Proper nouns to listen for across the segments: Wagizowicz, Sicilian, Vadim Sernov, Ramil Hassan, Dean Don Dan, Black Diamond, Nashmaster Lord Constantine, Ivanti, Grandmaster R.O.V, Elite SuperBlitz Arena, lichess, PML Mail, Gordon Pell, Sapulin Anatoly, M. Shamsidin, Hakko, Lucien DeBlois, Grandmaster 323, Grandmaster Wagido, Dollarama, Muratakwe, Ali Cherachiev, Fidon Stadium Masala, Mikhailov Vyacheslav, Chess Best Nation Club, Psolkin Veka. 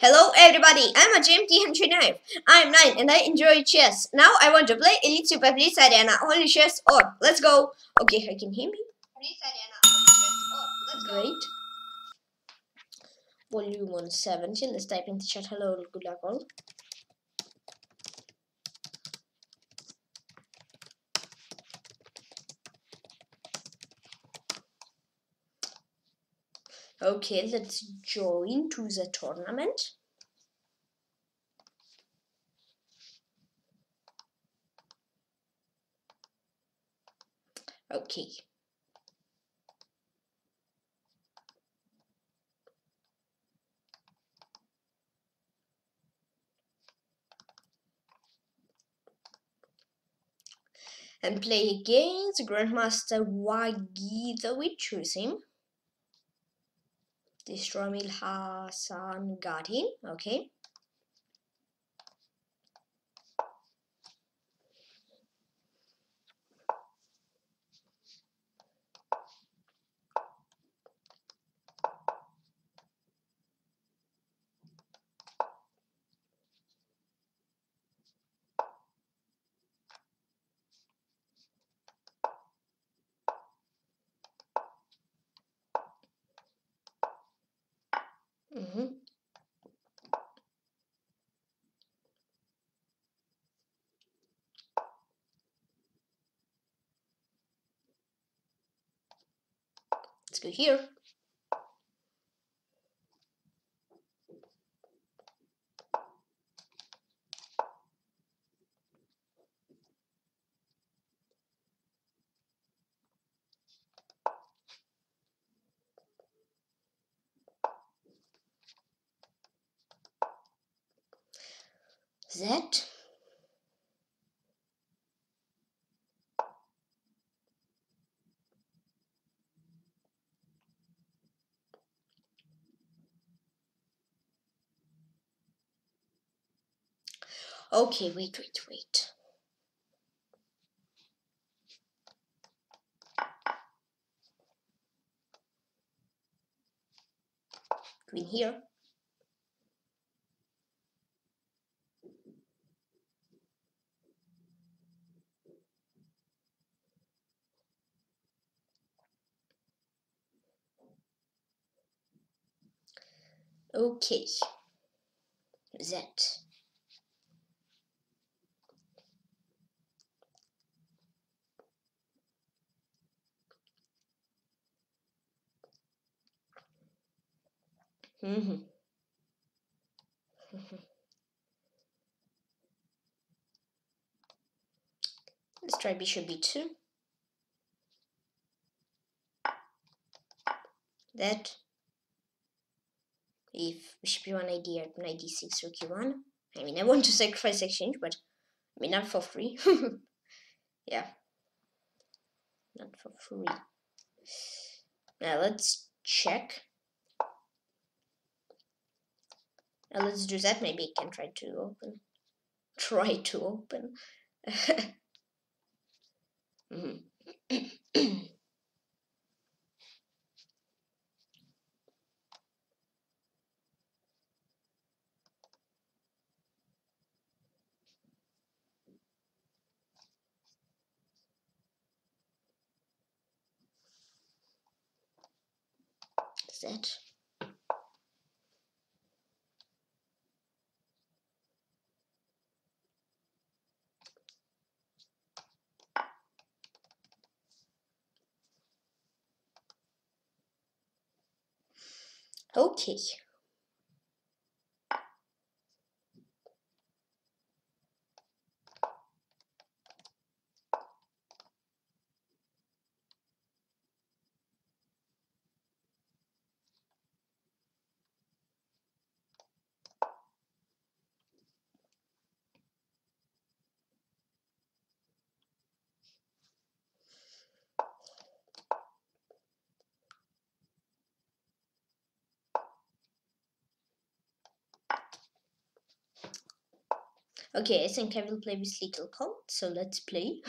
Hello everybody, I'm MJ84. I'm 9 and I enjoy chess. Now I want to play Elite SuperBlitz Arena, only chess orb. Let's go. Okay, I can hear me. Great. Volume 170. Let's type in the chat. Hello, good luck all. Okay, let's join to the tournament. Okay. And play against Grandmaster Wagido, we choose him. This Ramil Hassan got him, okay. Let's go here. That. Okay, wait. Queen here. Okay, that. Let's try Bishop B2. That. If Bishop B1 idea at 96 Rook E1. I mean, I want to sacrifice exchange, but I mean, not for free. Yeah, not for free. Now let's check. Now let's do that. Maybe I can try to open. That. Okay. Okay, I think I will play with little pawn, so let's play.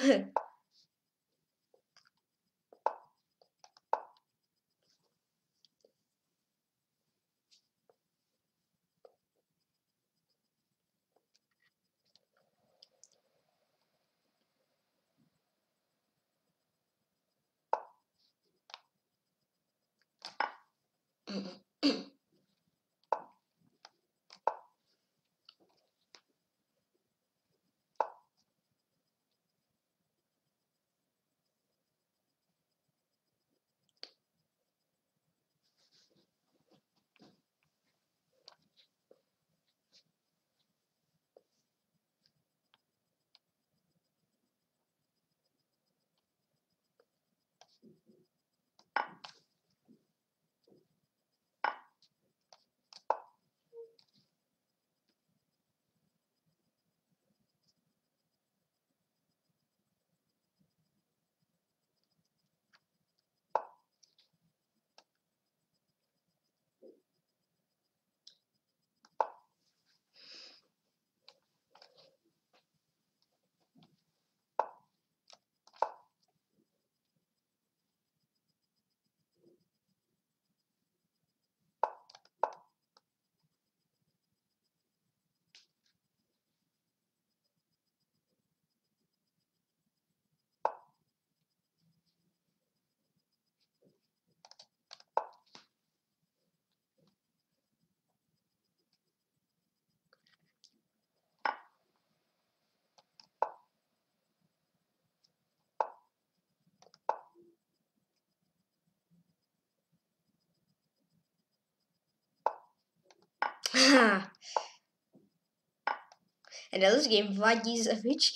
Another game, Vagisevic.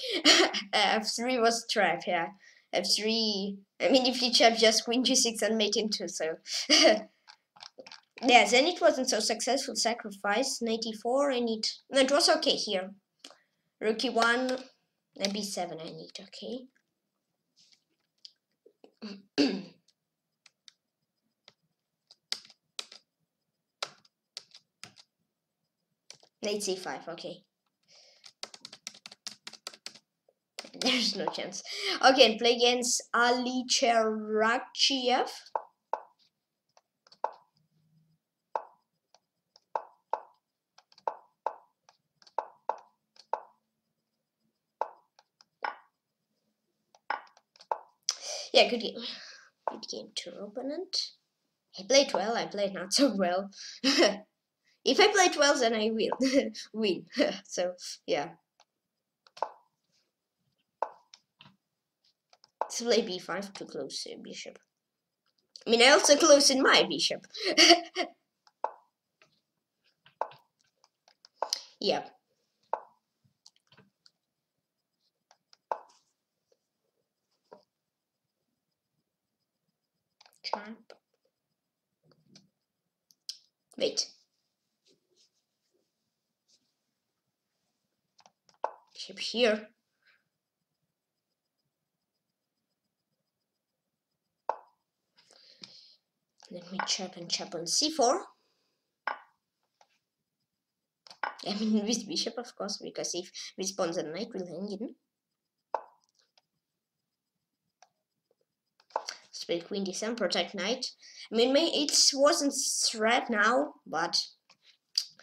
F3 was trap, yeah. F3. I mean, if you trap, just queen g6 and mate into, so. Yeah, then it wasn't so successful. Sacrifice, knight e4, I need. No, it was okay here. Rook e1, and b7, I need, okay. Knight c5, okay. There's no chance. Okay, and play against Ali Cherachiev. Yeah, good game. Good game to opponent. I played well, I played not so well. If I played well, then I will win. So, yeah. Let's play b5 to close bishop. I mean, I also close in my bishop. Yeah. Trap. Wait. Bishop here. Let me chap on c4. I mean, with bishop, of course, because if with pawns and knight will hang in. Let's play queen d7, protect knight. I mean, it wasn't threat now, but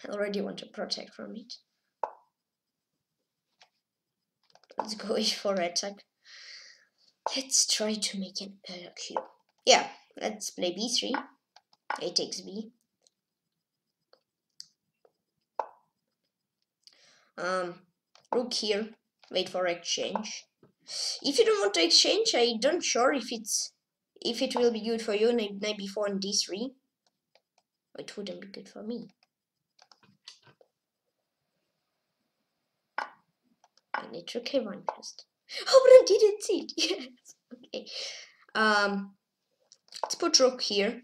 I already want to protect from it. Let's go for attack. Let's try to make an cube. Yeah. Let's play b3. A takes b. Rook here. Wait for exchange. If you don't want to exchange, I don't sure if it will be good for you. Knight b4 and d3. It wouldn't be good for me. I need to k1 first. Oh, but I didn't see it. Yes. Okay. Let's put rook here.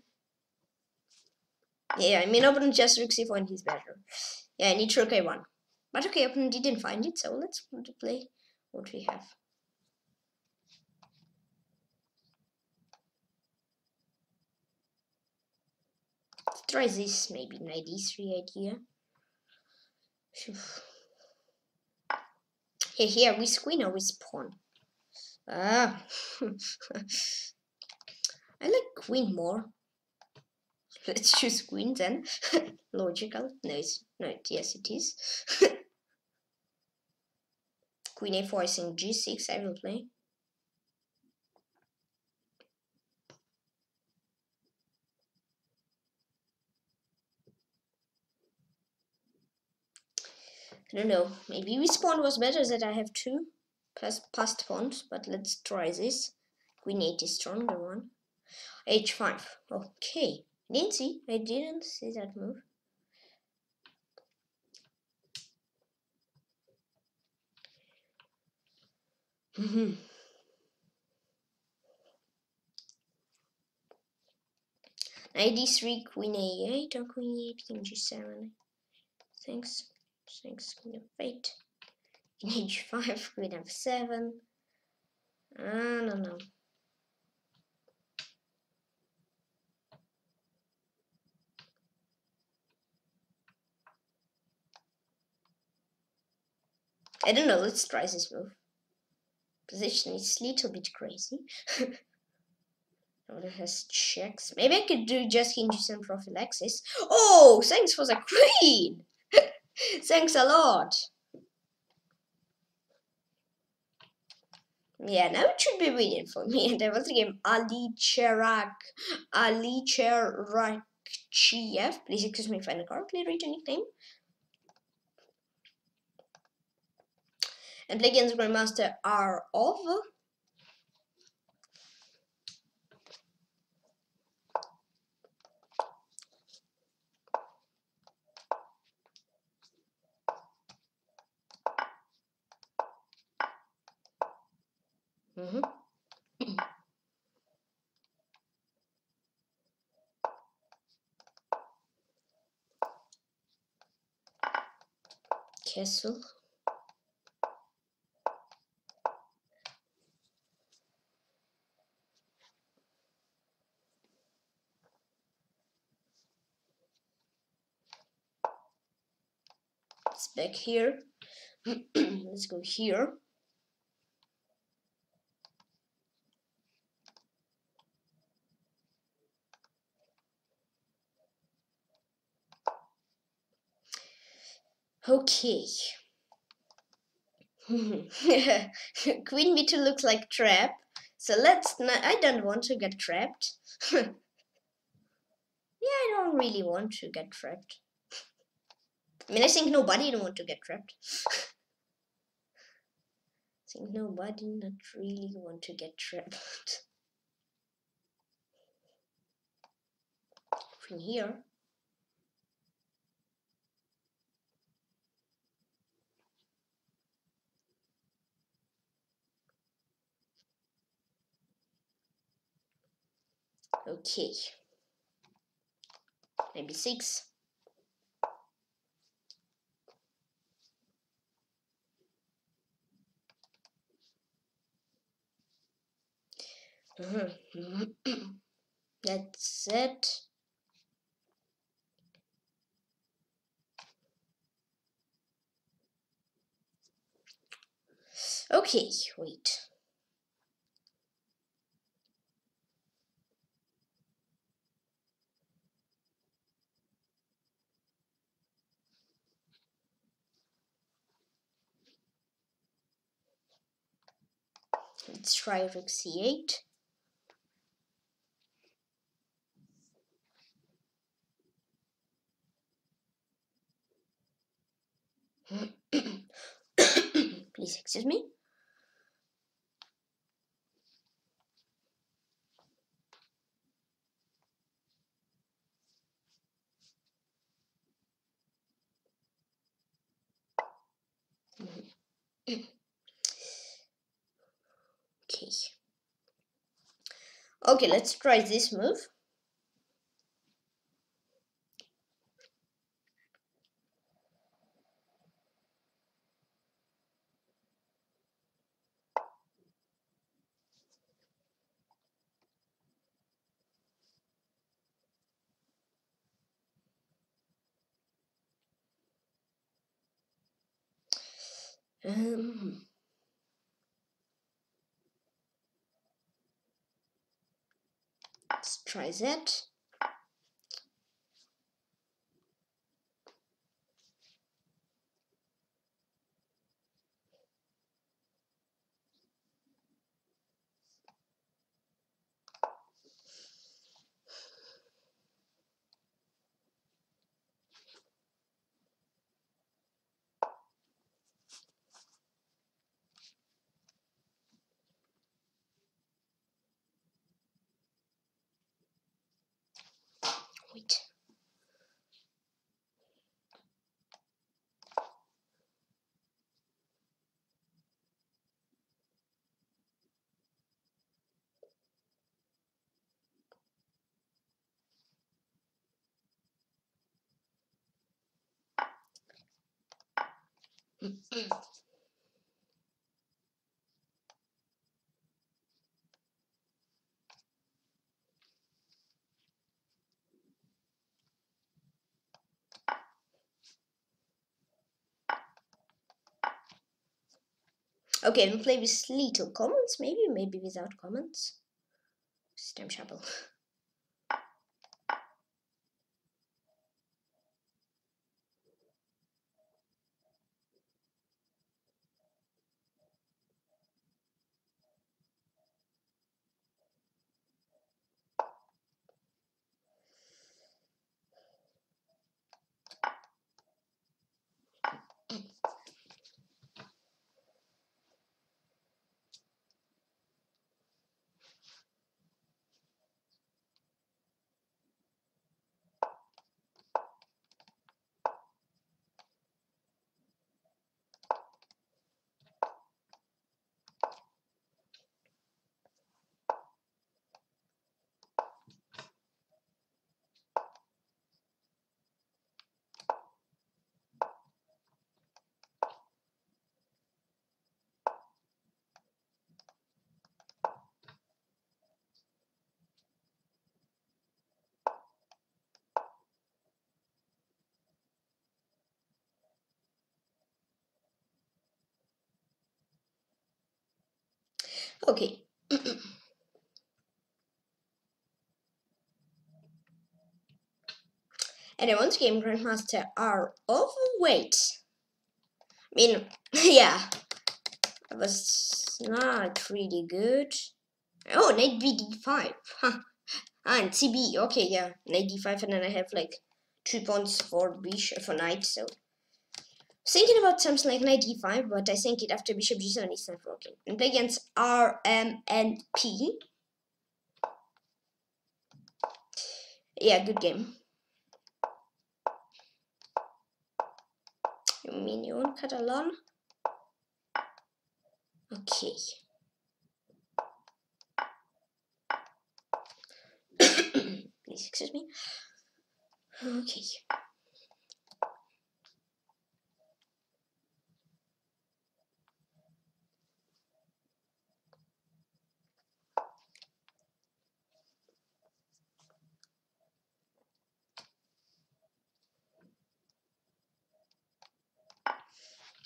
Yeah, I mean, opponent just rook c4 and he's better. Yeah, I need rook a1. But okay, opponent didn't find it, so let's play what we have. Let's try this, maybe knight e3 idea. Here, here, with queen or with pawn? Ah. I like queen more. Let's choose queen then. Logical. No, it's not. Yes, it is. Queen a4, I think g6 I will play. I don't know, maybe respawn was better that I have two past pawns, but let's try this. Queen 8 is stronger one. H5. Okay. I didn't see that move. Mm-hmm. Knight d3, queen a8 or queen e8, king g7. Thanks, queen f8. Queen h5, queen f7. I don't know. I don't know, let's try this move. Position is a little bit crazy. It has checks. Maybe I could do just king g7 prophylaxis. Oh, thanks for the queen! Thanks a lot! Yeah, now it should be winning for me. There was a game, Ali Cherachiev. Please excuse me if I incorrectly read your nickname. And play against Grandmaster R.O.V. Mm-hmm. Castle. It's back here. Let's go here. Okay. Queen B2 looks like trap, so let's not, I don't want to get trapped. Yeah, I don't really want to get trapped. I mean, I think nobody don't want to get trapped. I think nobody not really want to get trapped. Queen here. Okay, maybe six. That's it. Okay, wait. Let's try rook c8. Please excuse me. Okay, let's try this move. Let's try that. Wait. Okay, we'll play with little comments, maybe without comments. Stem shuffle. Okay. And I want to game Grandmaster R.O.V. Wait. I mean, yeah. I was not really good. Oh, knight b d5. Huh. And cb. Okay, yeah. Knight d5, and then I have like 2 pawns for bishop for knight. So thinking about something like knight d5, but I think it after bishop g7 is not working. And play against RMNP. Yeah, good game. You mean you won't cut along? Okay. Please excuse me. Okay.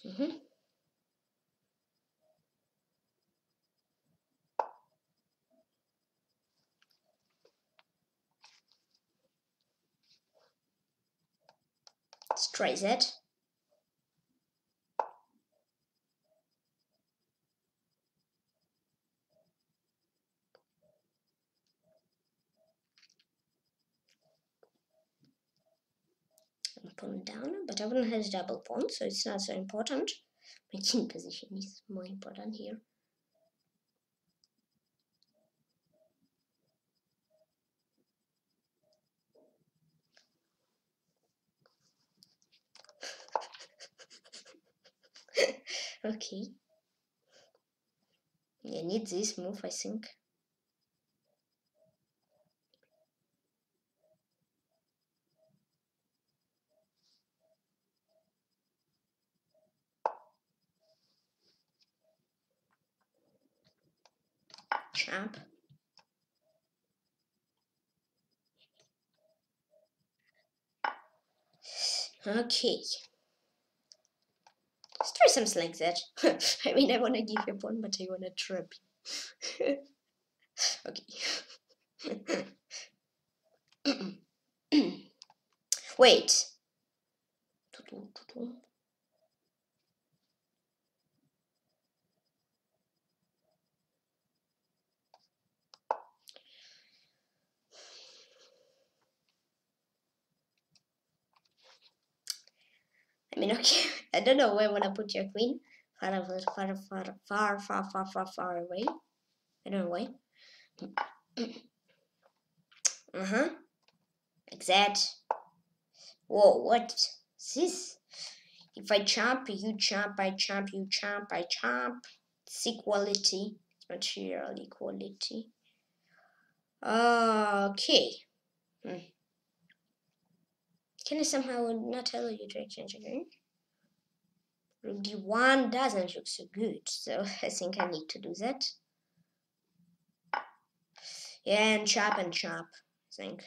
Mm-hmm. Let's try that. Pawn down, but everyone has double pawn, so it's not so important. My king position is more important here. Okay. I need this move, I think. Up. Okay, let's try something like that. I mean, I want to give you a pawn, but I want to trap you. Okay. Wait. I mean, okay, I don't know where I want to put your queen. Far away. I don't know why. Like that. Whoa, what's this? If I jump, you jump, I jump, you jump, I jump. It's equality, material equality. Okay. Can I somehow not allow you to exchange again? Rook D1 doesn't look so good, so I think I need to do that. Yeah, and chop, I think.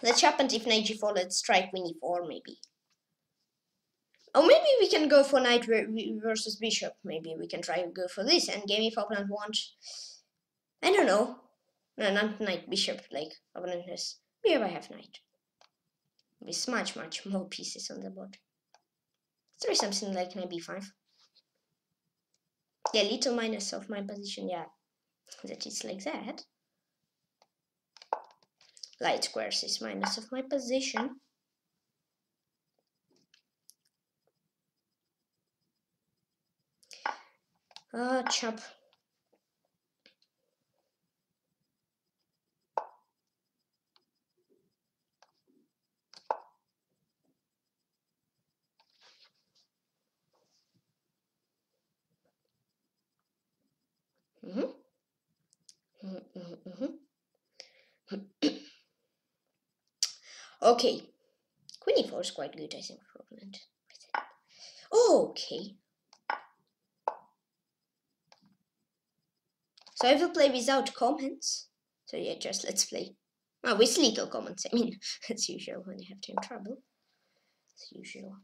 Let's chop, and if knight G4, let's strike win E4, maybe. Or maybe we can go for knight versus bishop. Maybe we can try to go for this and game if opponent wants. I don't know. No, not knight bishop, like opponent has. Here I have knight. With much more pieces on the board. Is there something like knight B5? Yeah, little minus of my position, yeah. That is like that. Light squares is minus of my position. Ah, chop. Okay, Queen E4 is quite good, I think, for opponent. Oh, okay. So I will play without comments. So yeah, just let's play. Oh, with little comments. I mean, as usual when you have time trouble. As usual.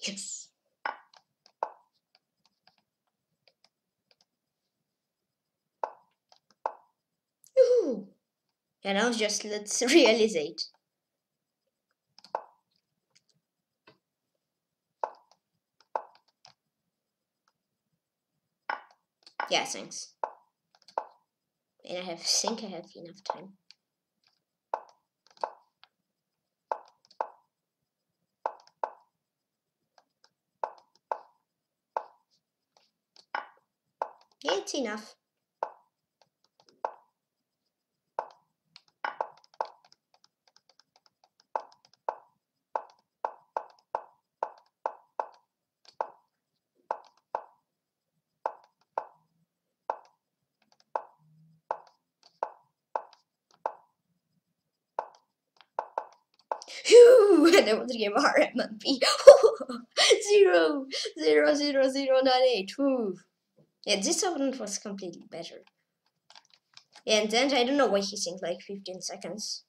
Yes. Woohoo! And now just let's realize it. Yeah, thanks. And I have think I have enough time. It's enough. Phew! That was the game RMP. 0 0 0 0 9 8. Whew. Yeah, this opponent was completely better. Yeah, and then I don't know why he thinks like 15 seconds.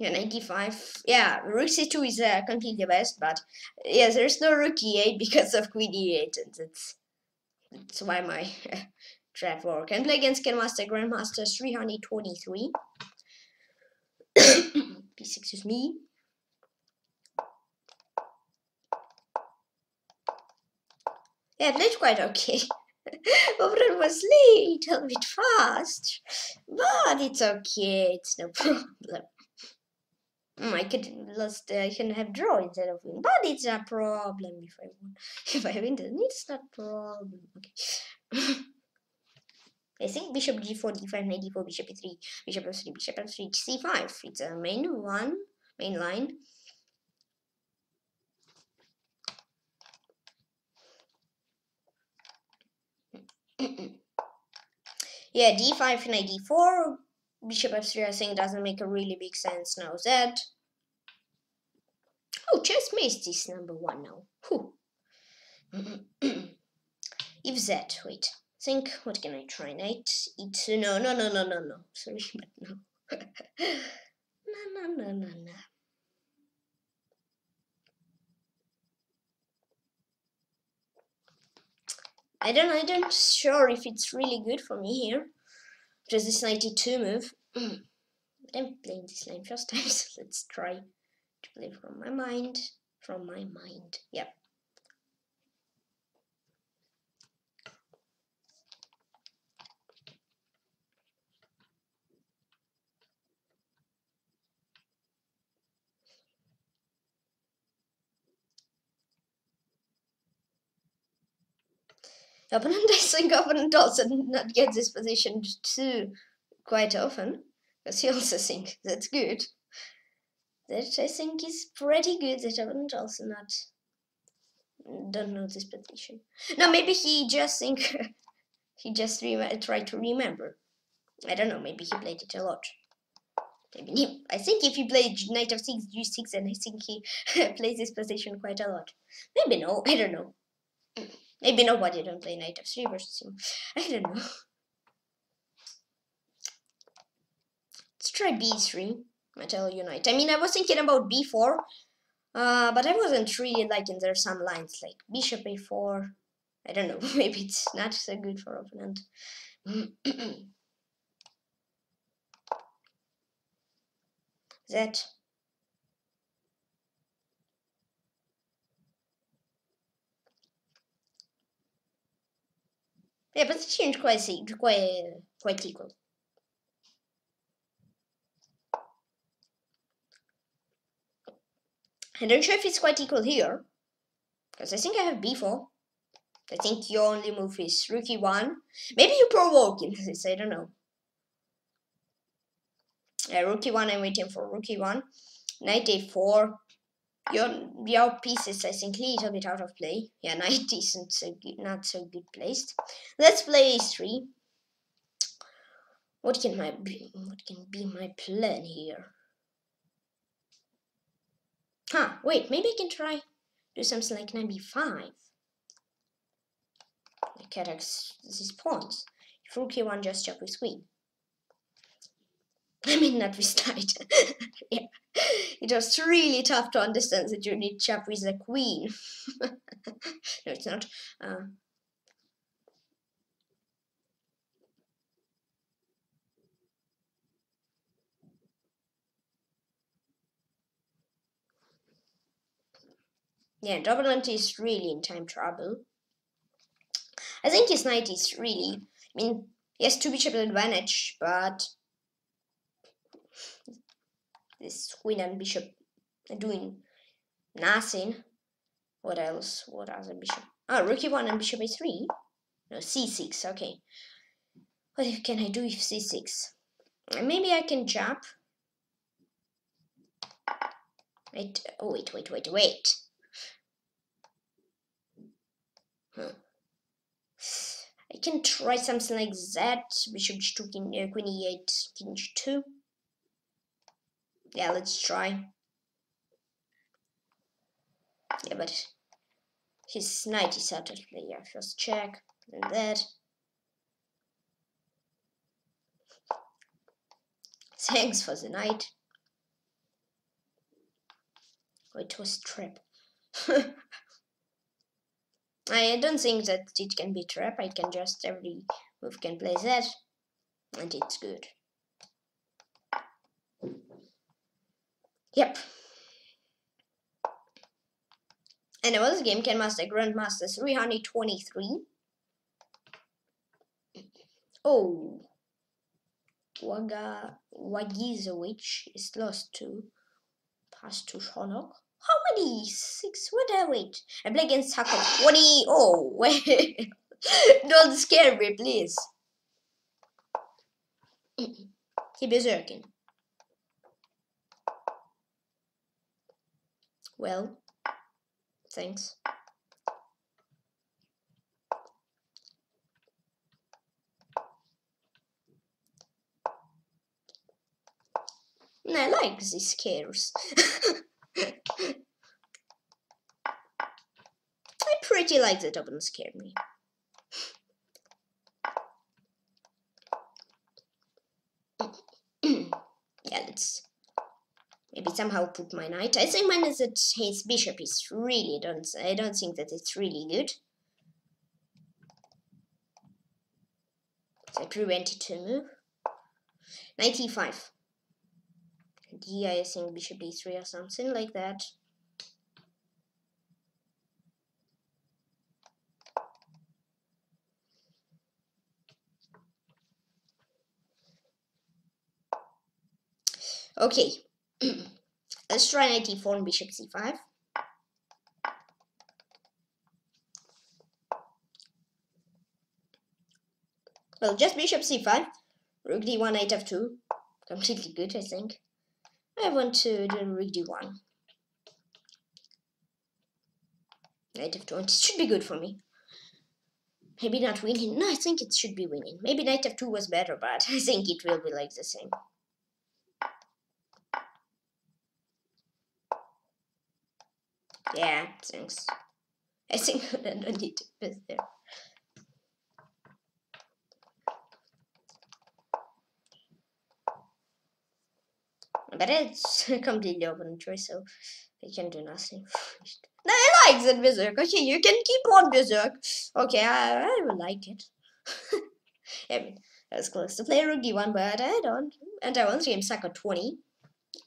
Yeah, 95. Yeah, rook c2 is completely best, but yeah, there's no rook e8 because of queen e8, and that's why my trap work. And play against Grandmaster 323. Please excuse me. Yeah, I played quite okay. Overall was little bit fast, but it's okay. It's no problem. I could lost. I can have draw instead of win, but it's a problem if I win. If I win, then it's not problem. Okay. I think bishop g4, d5, knight d4, bishop e3, bishop f3, bishop f3, c5. It's a main line. Yeah, d5, knight d4, bishop f3, I think doesn't make a really big sense now that. Oh, Chess dismiss this number one now. Whew. If that, wait, think, what can I try? Knight, it's, no, sorry, but no. No. I don't sure if it's really good for me here. Just this 92 move. But I'm playing this line first time, so let's try to play from my mind. Yep. Opponent, I think opponent also not get this position too quite often, because he also think that's good. That I think is pretty good that opponent also not don't know this position. No, maybe he just think he just try to remember. I don't know. Maybe he played it a lot. Maybe he, I think if he played knight of six g6, and I think he plays this position quite a lot. Maybe no. I don't know. Maybe nobody don't play knight f3 versus him. I don't know. Let's try b3. I tell you knight. I mean, I was thinking about b4, but I wasn't really liking there some lines like bishop a4. I don't know. Maybe it's not so good for opponent. That. Yeah, but it seems quite equal. I don't sure if it's quite equal here, because I think I have b4. I think your only move is rook e1. Maybe you provoke in this. I don't know. Rook e1. I'm waiting for rook e1. Knight a4. Your piece is, I think, a little bit out of play. Yeah, knight isn't so good, not so good placed. Let's play a3. What can be my plan here? Huh? Wait, maybe I can try do something like knight b5. Like attacks these pawns. If rook e1, just check with queen. I mean, not with knight. Yeah. It was really tough to understand that you need chap with the queen. No, it's not. Yeah, opponent is really in time trouble. I think his knight is really. I mean, he has two bishop advantage, but. This queen and bishop are doing nothing. What else? What other bishop? Oh, rook e1 and bishop a3. No, c6. Okay. What can I do if c6? Maybe I can jump. Wait. Oh, wait. Huh. I can try something like that. Bishop g2, queen e8, king g2. Yeah, let's try. Yeah, but his knight is out of play. Yeah, first check, then that. Thanks for the knight. Oh, it was trap. I don't think that it can be trap. I can just every move can play that, and it's good. Yep. And it was game can master Grandmaster 323. Oh, Wagizowicz is lost to Pastushonok. How many? Six? What I wait? I play against Hakko. What? Oh, wait. Don't scare me, please. He berserking. Well, thanks. And I like these scares. pretty like that doesn't scare me. Yeah, let's maybe somehow put my knight. I think minus that his bishop is really I don't think that it's really good. So I prevented to move. Knight e5. Yeah, I think bishop d3 or something like that. Okay, let's try knight e4 and bishop c5. Well, just bishop c5, rook d1, knight f2, completely good, I think. I want to do rook d1. Knight f2, it should be good for me. Maybe not winning, no, I think it should be winning. Maybe knight f2 was better, but I think it will be like the same. Yeah, thanks. I think I don't need to put there. But it's a completely open choice, so I can do nothing. No, I like that berserk. Okay, you can keep on berserk. Okay, I will like it. I mean, I was close to play rook d1, but I don't. And I once game suck at 20.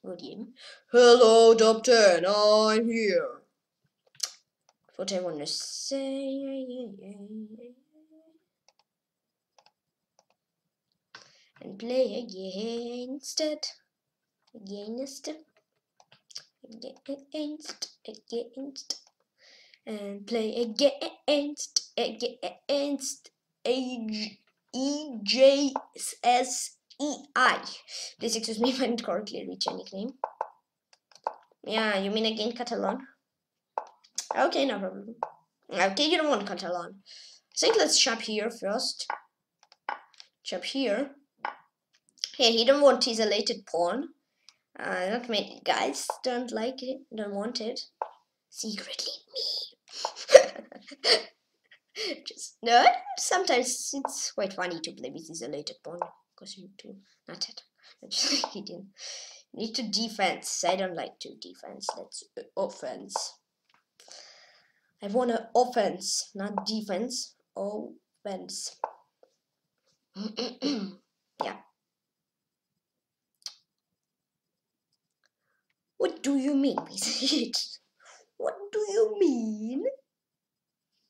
Good game. Hello, Dom10. I'm here. What I want to say, and play against EJSEI. Please excuse me if I didn't correctly reach any nickname. Yeah, you mean again Catalan? Okay, no problem. Okay, you don't want Catalan. I think let's chop here first. Chop here. Yeah, he don't want his isolated pawn. Not many guys don't like it, don't want it. Secretly me. Just no. Sometimes it's quite funny to play with isolated pawn because you need to not attack. Just like he didn't need to defense. I don't like to defense. That's offense. I want an offense, not defense. Offense. Yeah. What do you mean with it? What do you mean?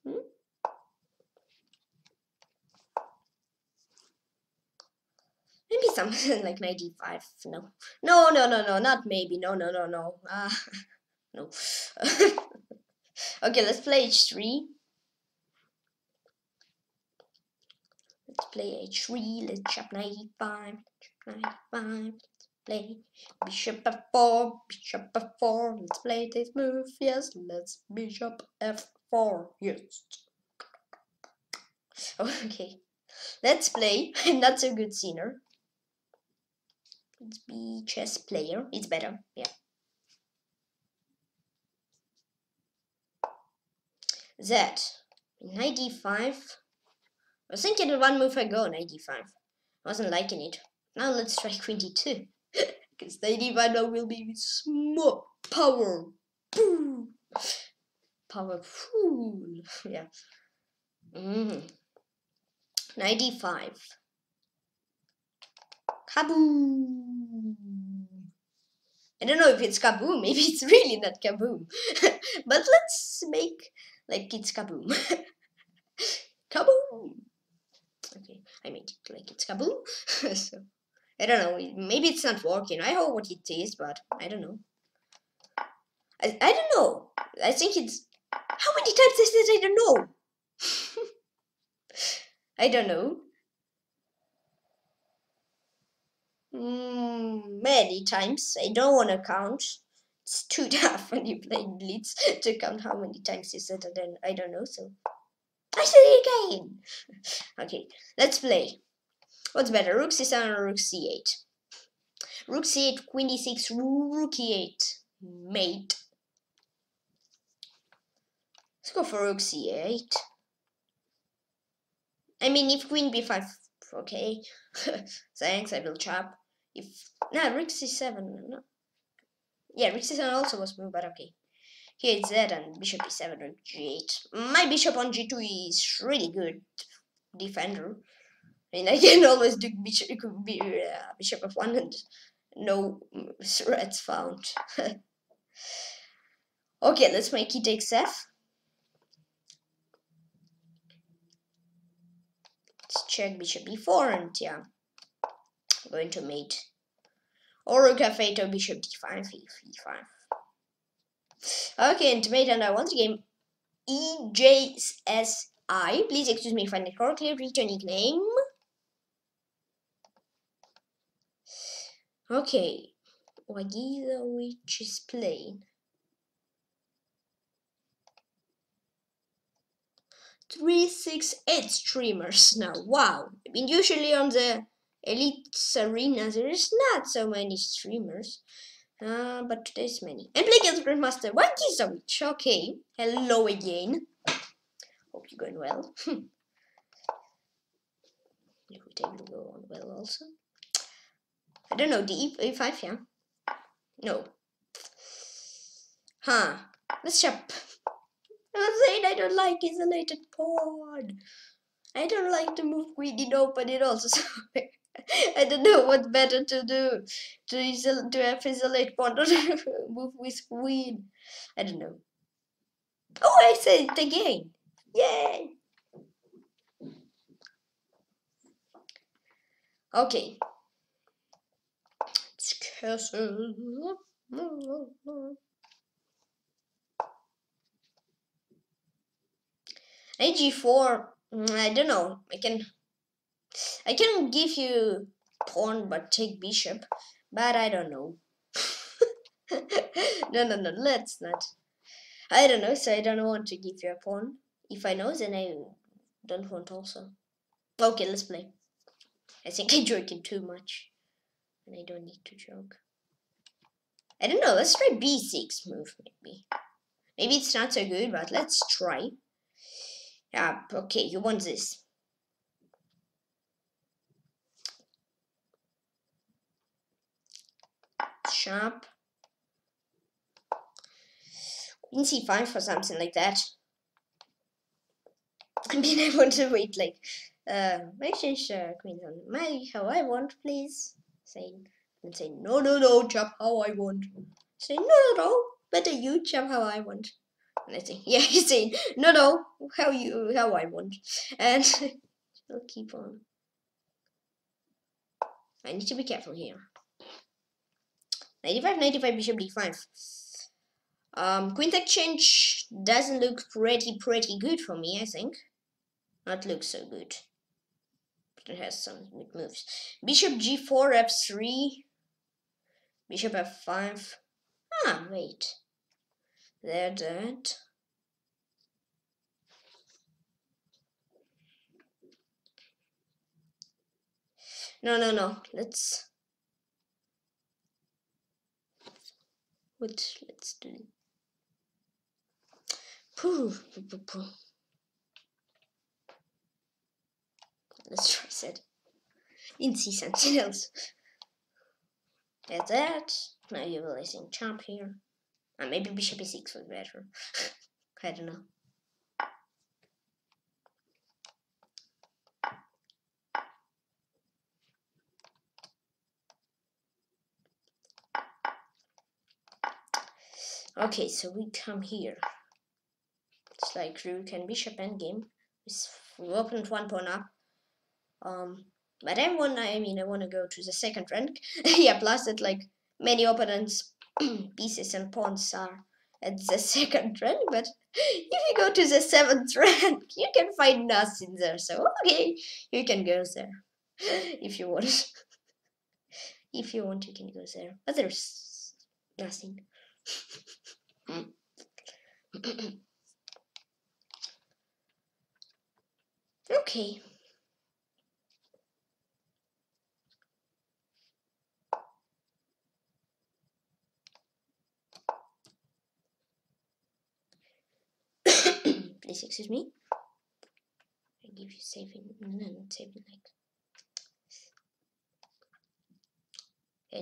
Hmm? Maybe something like 95. No. No. Not maybe. No. No. Okay, let's play h3. Let's play h3. Let's chop 95. Let's play bishop f4. Bishop f4. Let's play this move. Yes, let's bishop f4. Yes. Okay, let's play. I'm not so good singer. Let's be chess player. It's better. Yeah. That knight d5. I was thinking one move ago, knight d5. I wasn't liking it. Now let's try queen d2. Because knight d5 now will be with more power. Boom! Powerful. Yeah. Knight d5. Kaboom! I don't know if it's kaboom. Maybe it's really not kaboom. But let's make. Like it's kaboom. Kaboom! Okay, I made it like it's kaboom. So, I don't know, maybe it's not working. I hope what it is, but I don't know. I don't know. I think it's... How many times I said I don't know? I don't know. Many times. I don't want to count. It's too tough when you play Blitz to count how many times you said it, and I don't know, so I said it again. Okay, let's play. What's better, rook c7 or rook c8? Rook c8, queen d6, rook e8, mate. Let's go for rook c8. I mean, if queen b5, okay. Thanks, I will chop. If no, rook c7, no. Yeah, rook c7 also was moved, but okay. Here it's that and bishop e7 and g8. My bishop on g2 is really good defender. I mean, I can always do bishop, it could be bishop f1 and no threats found. Okay, let's make it takes f. Let's check bishop e4 and yeah, I'm going to mate. Or rook f8 or bishop d5, e5. Okay, and to mate, and I want the game EJSI. Please excuse me if I didn't correctly read your nickname. Okay, Wagido, which is playing 368 streamers now. Wow, I mean, usually on the Elite Arena there is not so many streamers, but today's many. And play against Grandmaster Wagido. Okay, hello again. Hope you're going well. If we take the go on well also. I don't know, the e5, yeah? No. Huh. Let's jump. I'm saying I don't like isolated pawn. I don't like to move queen in open it also, so I don't know what better to do. To have isolate pawn or to move with queen. I don't know. Oh, I said it again. Yay! Okay. Castle. G4. I don't know. I can give you pawn, but take bishop. But I don't know. No. Let's not. I don't know. So I don't want to give you a pawn. If I know, then I don't want also. Okay, let's play. I think I'm joking too much. And I don't need to joke. I don't know, let's try b6 move maybe. Maybe it's not so good, but let's try. Yeah, okay, you want this. Sharp. Queen c5 or something like that. I mean, I want to wait like exchange queen on my how I want, please. Say no, chop how I want. Say no, better you chop how I want. And I say yeah, he's saying no, how I want. And I'll keep on. I need to be careful here. 95, bishop d5. Queen exchange doesn't look pretty good for me. I think not look so good. It has some good moves. Bishop g4, f3, bishop f5. Ah, wait. There, that. No. Let's do it. Pooh. Let's try that. Didn't see something else. That's that. Now you will, I think, chop here. Or maybe bishop e6 was better. I don't know. Okay, so we come here. It's like rook and bishop endgame. We opened one pawn up. But I want to go to the second rank. Yeah, plus that like many opponents pieces and pawns are at the second rank, but if you go to the seventh rank you can find nothing there, so okay, you can go there if you want. If you want you can go there, but there's nothing. Okay. this, excuse me. I give you saving, no, not saving like.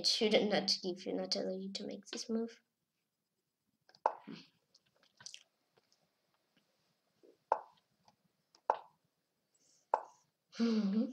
It should not give you, not allow you to make this move. Mm-hmm.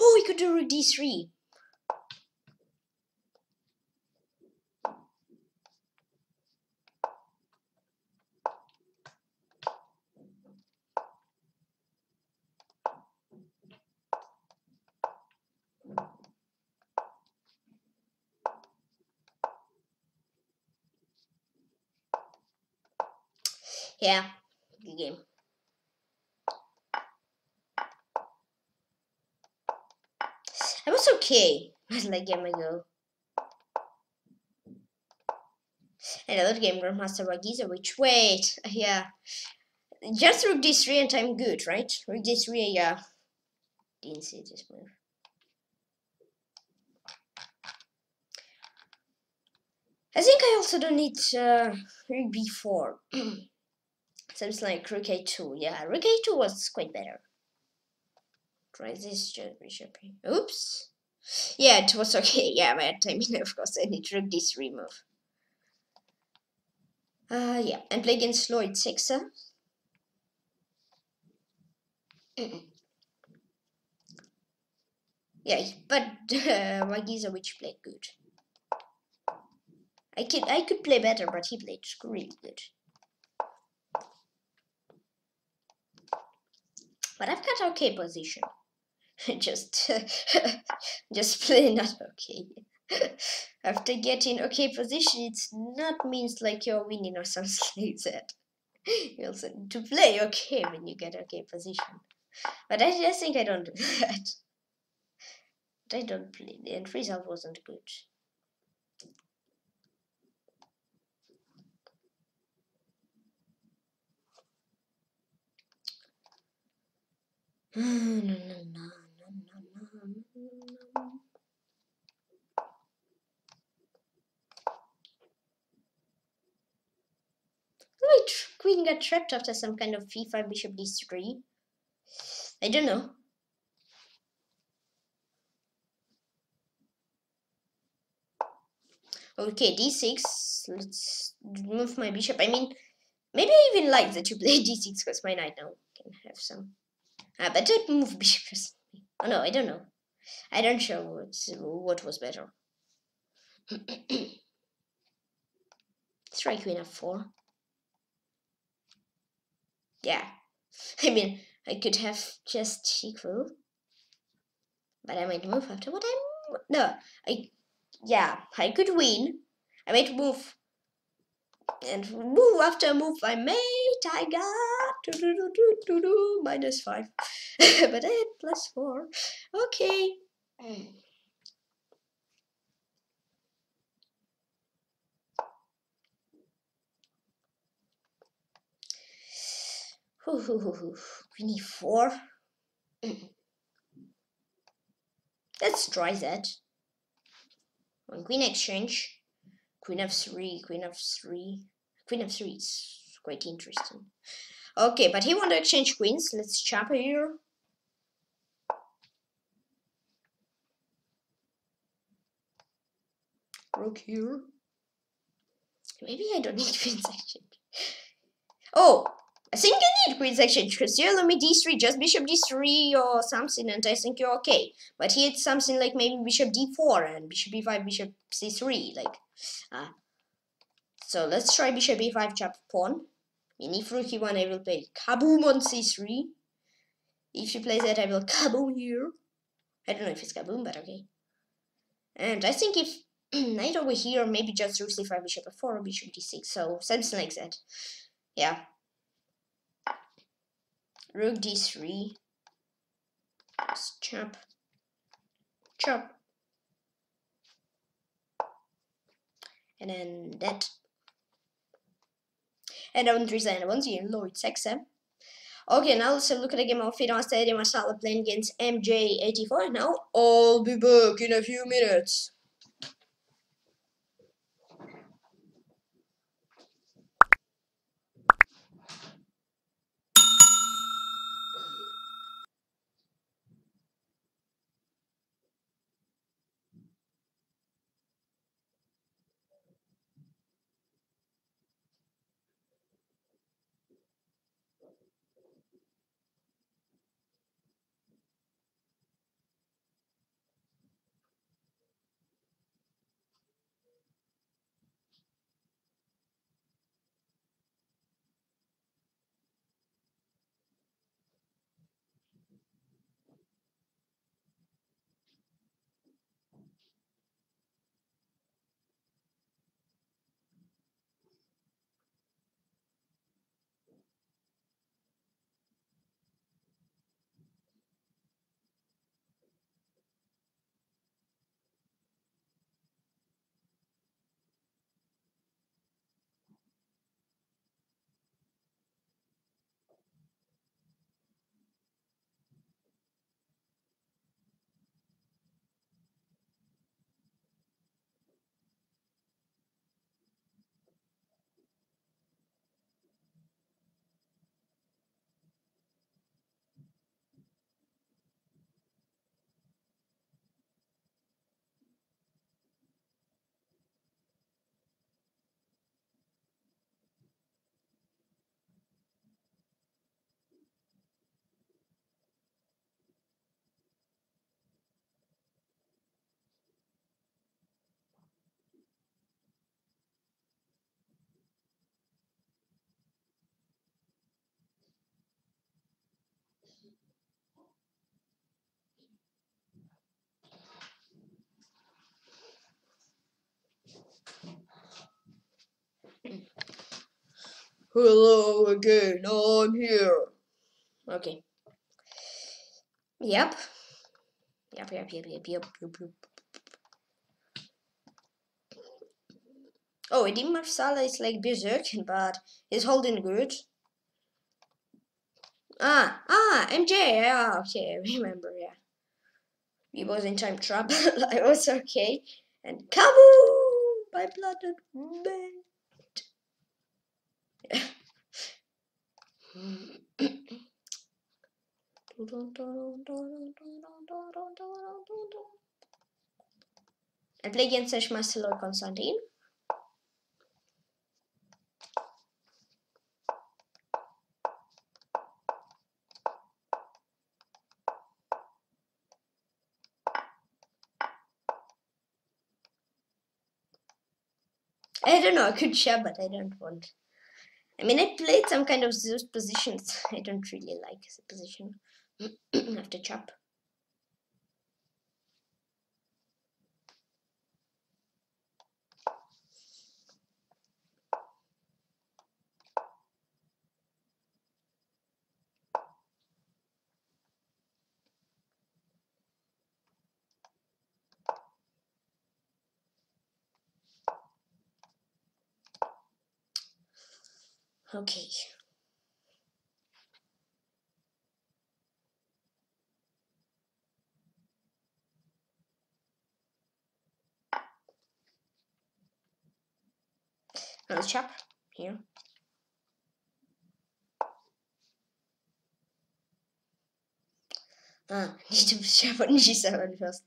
Oh, we could do a D3. Yeah, good game. I was okay like game ago. Another game, Grandmaster Wagido, which wait, yeah. Just rook D3 and I'm good, right? Rook D3, yeah. Didn't see this move. I think I also don't need rook B4. Seems like rook A2, yeah, rook A2 was quite better. Try this, just bishop. Oops. Yeah, it was okay, yeah, but I mean, of course, I need rook D3 move. Yeah, and play against Lloyd Saxon. Yeah, but Wagido which played good. I could play better, but he played really good. But I've got okay position. just play not okay. After getting okay position, it's not means like you're winning or something like that. You also need to play okay when you get okay position. But I think I don't do that. I don't play. The end result wasn't good. No. Wait, queen got trapped after some kind of f5 bishop d3. I don't know. Okay, d6. Let's move my bishop. I mean, maybe I even like that you play d6 because my knight now can have some. But don't move bishop first. Oh no, I don't know. I don't sure what was better. Let's try queen f4. Yeah. I mean, I could have just equal. But I might move after what I'm... No, I could win. I might move. And move after move I made, I got -5, but I had +4. Okay. Queen e4. Let's try that. One queen exchange. Queen f3 is quite interesting. Okay, but he wants to exchange queens. Let's chop here. Rook here. Maybe I don't need queens exchange. Oh, I think I need queens exchange because you allow me d3, just bishop d3 or something, and I think you're okay. But he had something like maybe bishop d4 and bishop b5, bishop c3, like. So let's try bishop e5 chop pawn. And if rook e1, I will play kaboom on c3. If she plays that, I will kaboom here. I don't know if it's kaboom, but okay. And I think if knight over here, maybe just rook c5, bishop f4, bishop d6, so something like that. Yeah. Rook d3. Just chop. Chop. And then that. And on 3-9, once again, Lloyd Saxon. Okay, now let's have a look at a game of Fidon Stadium Masala playing against MJ84. Now, I'll be back in a few minutes. Hello again, I'm here. Okay. Yep. Yep. Oh, Eddie Marsalev is like berserking, but he's holding good. MJ, yeah, okay, I remember, yeah. He was in time trouble, I was okay. And kaboom! By blood and bang. I play against Nashmaster Lord Constantine. I don't know, I could share, but I don't want. I mean, I played some kind of those positions. I don't really like the position after chop. Okay. Let's chop here. Need to chop on G7 first.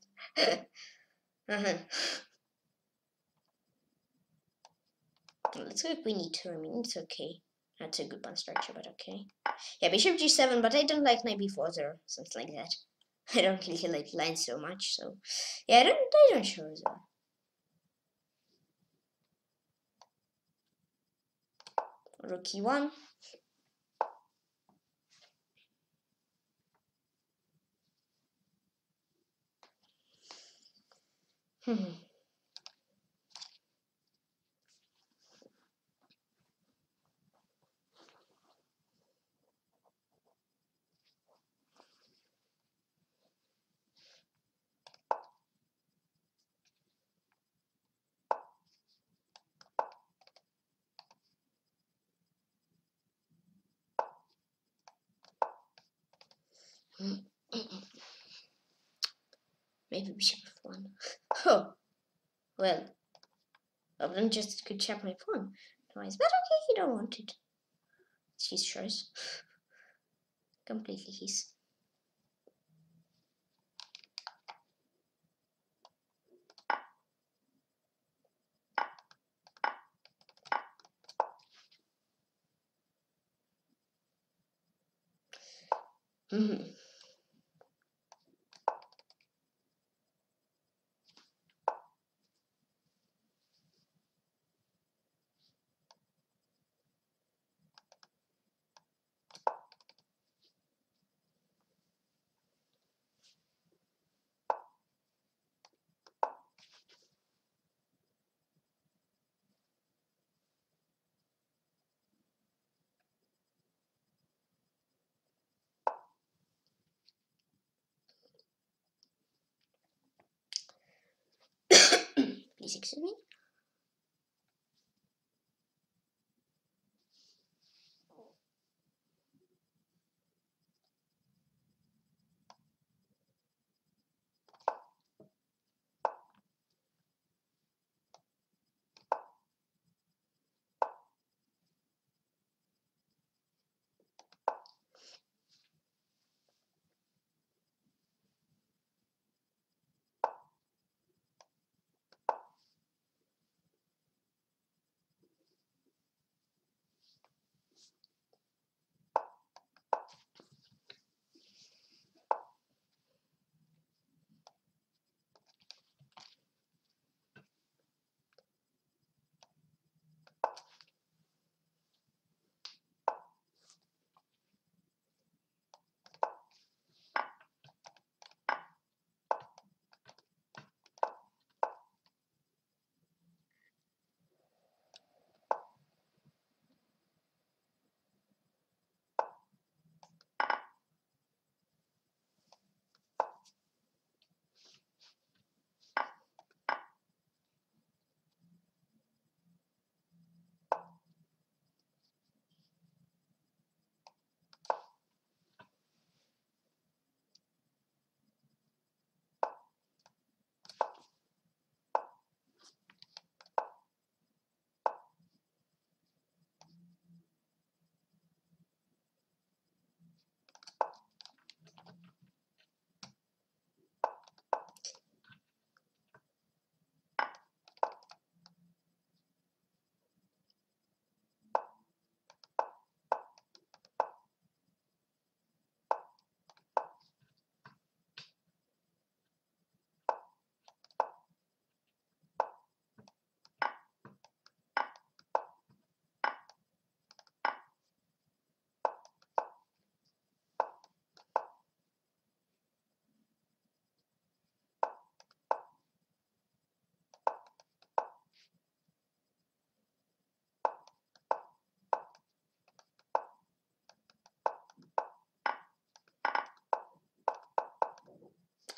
Let's go if we need to. I mean, it's okay. That's a good pawn structure, but okay. Yeah, bishop g7, but I don't like knight b4 there, something like that. I don't really like lines so much, so yeah, I don't sure though. Rook e1. Maybe bishop f1. Oh, well, I just could check my pawn otherwise, but okay, he don't want it. It's his choice. Completely his. Please excuse me.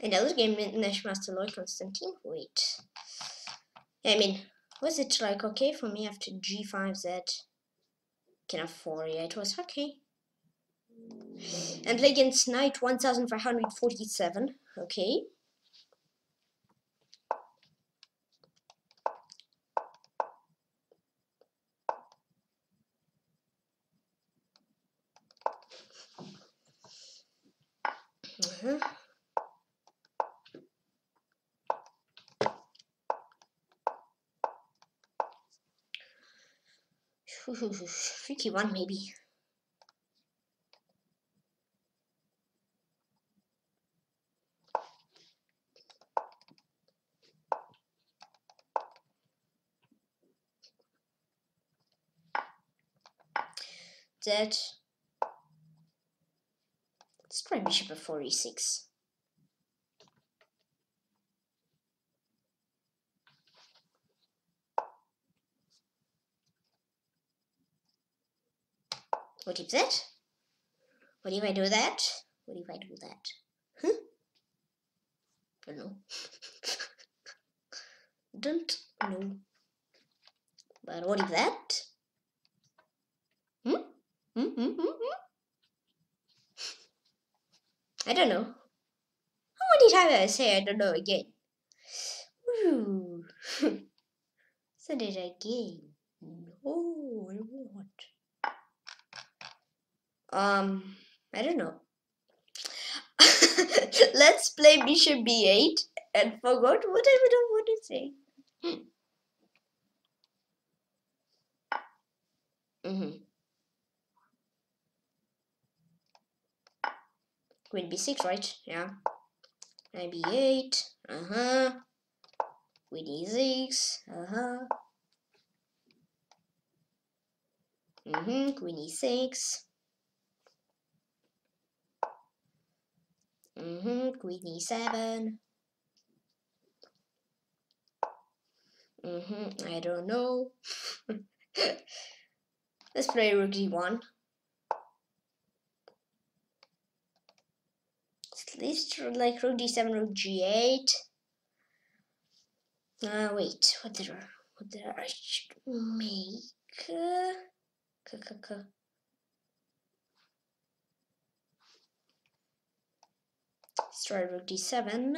Another game with Nashmaster Lord Constantine. Wait. I mean, was it like okay for me after G5Z? Kind of 4, yeah, it was okay. And play against Knight 1547. Okay. Tricky one, maybe. Dead. Let's try bishop of 4e6. What is that? What if I do that? What if I do that? Hmm? Don't know. Don't know. But what if that? Hmm? Hmm? Hmm? Hmm? Hmm? I don't know. How many times I say I don't know again? Ooh. Said it again. No, I won't. I don't know. Let's play bishop b8 and forgot what I don't want to say. Queen b6, right? Yeah. Knight b8. Queen e6. Queen e6. Queen e7. I don't know. Let's play rook d1. At least like rook d7, rook g8. Wait, what did I should make? Let's try rook d7.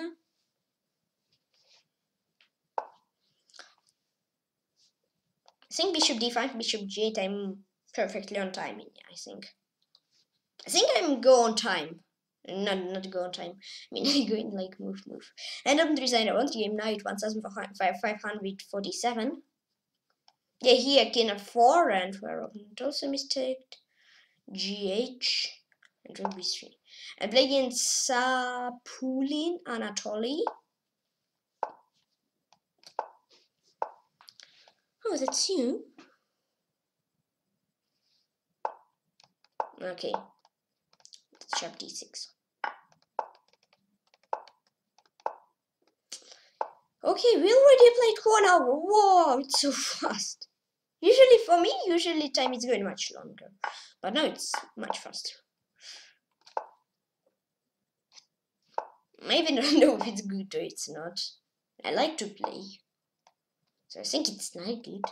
I think bishop d5, bishop g8, I'm perfectly on timing, I think. I'm go on time. Not go on time. I mean, I'm going like move. And I'm design I want to game knight 1547. Yeah, here king f4 and we're also mistaked. Gh and rook b3. I play against Sapulin Anatoly. Oh, that's you. Okay. Let's chop d6. Okay, we already played 1 hour. Whoa, it's so fast. Usually for me, time is going much longer. But now it's much faster. I even don't know if it's good or it's not. I like to play, so I think it's not good.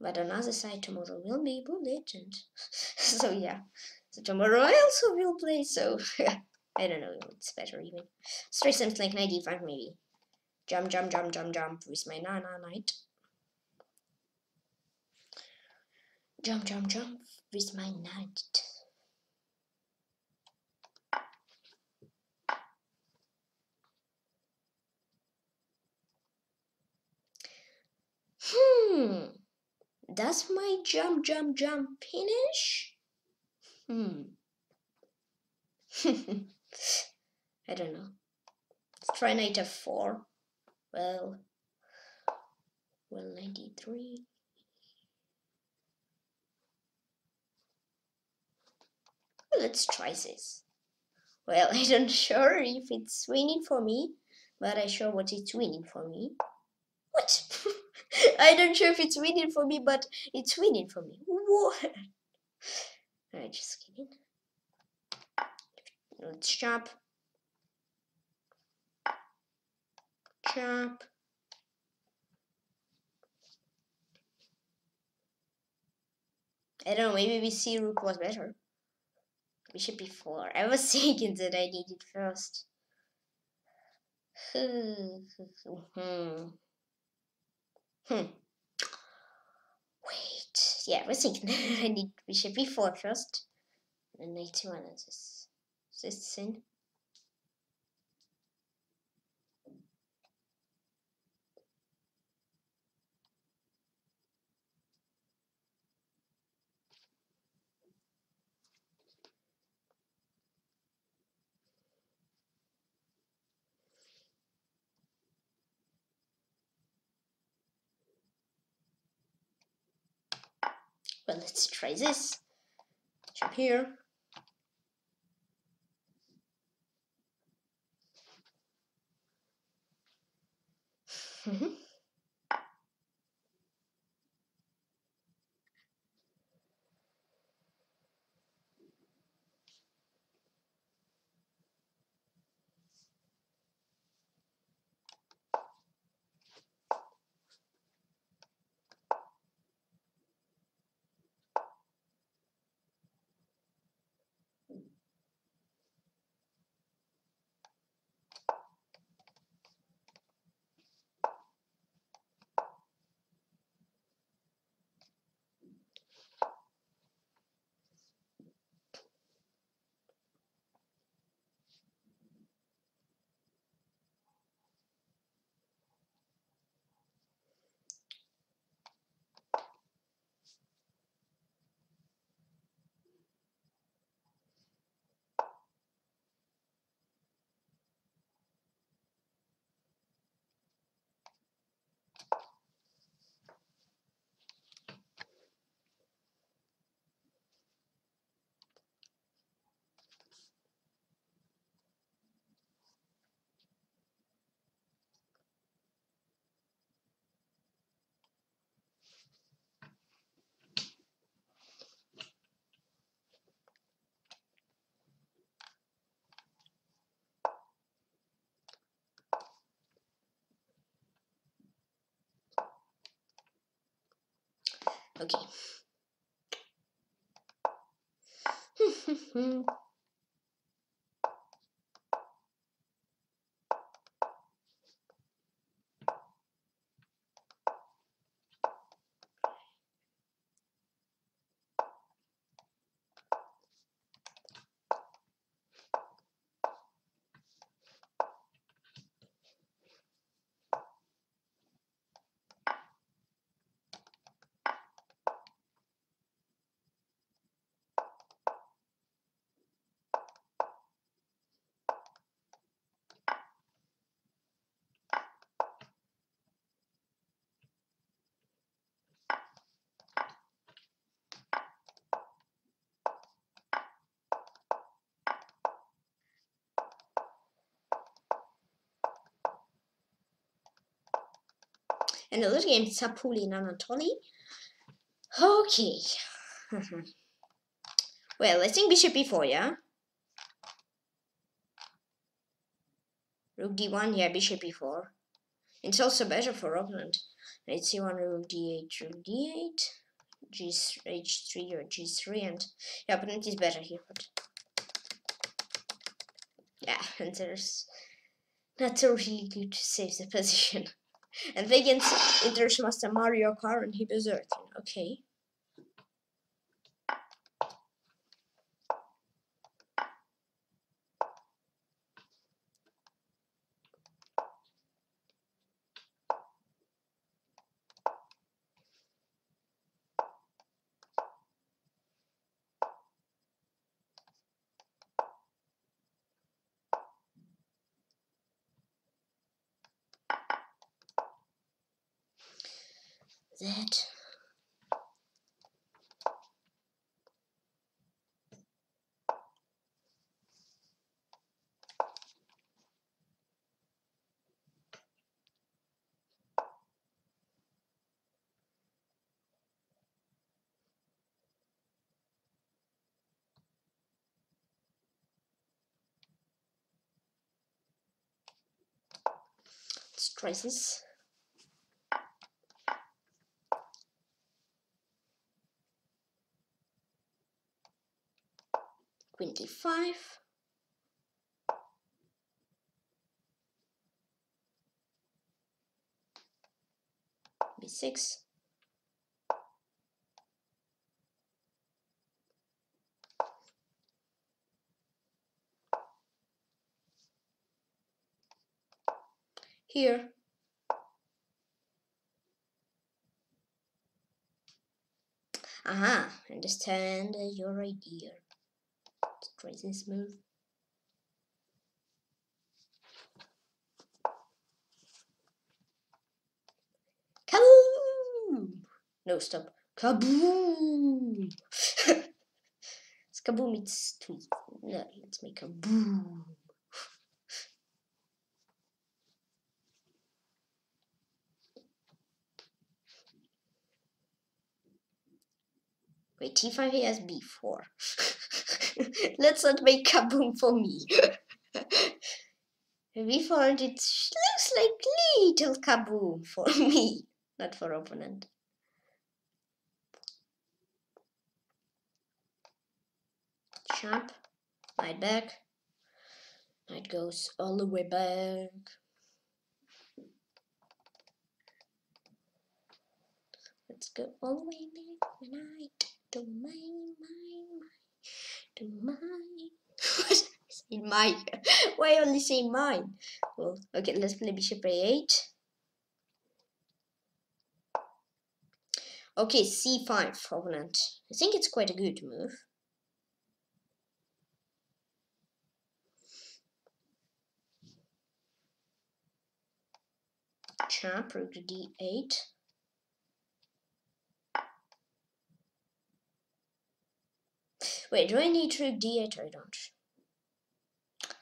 But on the other side, tomorrow will be Blue Legend. So yeah, so tomorrow I also will play. So I don't know, it's better even. Straight something like knight d5 maybe. Jump with my knight. Jump with my knight. Does my jump finish? I don't know. Let's try knight f4. Well, 93. Let's try this. Well, I don't sure if it's winning for me, but I sure what it's winning for me. What? I don't sure if it's winning for me, but it's winning for me. What? I just kidding. Let's chop. I don't know. Maybe we see rook was better. Bishop b4. I was thinking that I needed first. Wait. Yeah, I was thinking I need bishop b4 first. And knight to one is this in. Well, let's try this. Jump here. Okay. Another game, Sapulin Anatoly. Okay. Well, I think bishop e4, yeah? Rook d1, yeah, bishop e4. It's also better for opponent. Knight c1, rook d8, h3 or g3, and yeah, opponent is better here, but yeah, and there's not so really good to save the position. And they can enters Master Mario Kart and he berserked. Okay. That let's try this. Queen d5. b6. Here. Aha, understand your idea. Try this move. Kaboom! No, stop. Kaboom! It's kaboom, it's two. No, let's make a boom. Wait, T5 he has B4. Let's not make kaboom for me. We found it looks like little kaboom for me, not for opponent. Champ, knight back. Knight goes all the way back. Let's go all the way back. Knight to my. To mine. In mine. Why only say mine? Well, okay, let's play bishop a8. Okay, c5 opponent. I think it's quite a good move. Champ, rook d8. Wait, do I need rook d8 or I don't?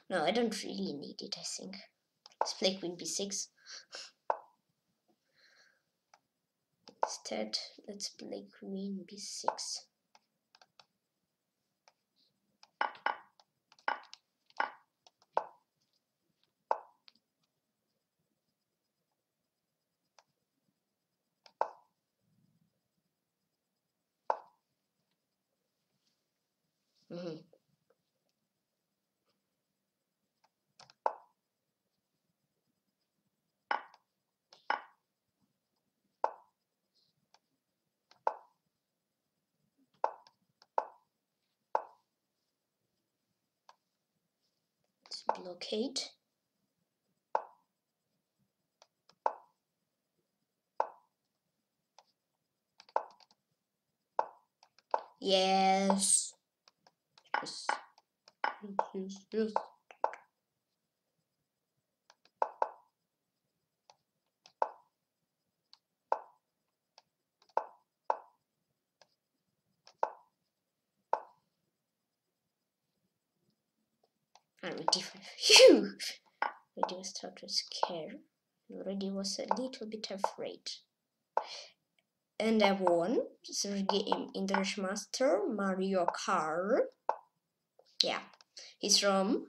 No, I don't really need it, I think. Let's play queen b6. Instead, let's play queen b6. Let's blockade. Yes. Yes. I'm different. Phew! Already was started to scare. Already was a little bit afraid. And I won this game in the Nashmaster Mario Kart. Yeah, he's from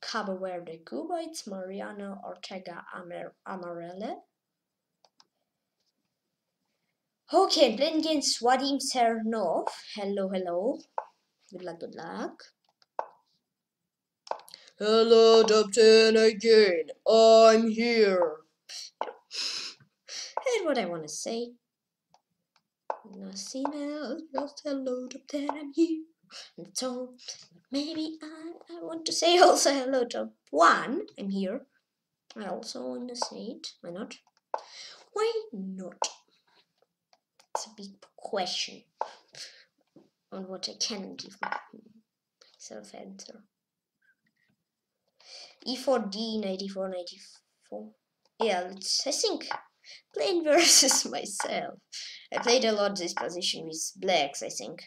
Cabo Verde, Cuba. It's Mariano Ortega Amarelle. Okay, playing against Vadim Sernov. Hello, hello. Good luck, good luck. Hello, Dom10 again. I'm here. And what I want to say. Nothing else, just hello Dom10, I'm here. And so maybe I want to say also hello Dom1, I'm here. I also want to say it. Why not? Why not? It's a big question on what I can give myself answer. E4D9494. Yeah, I think playing versus myself. I played a lot this position with blacks, I think.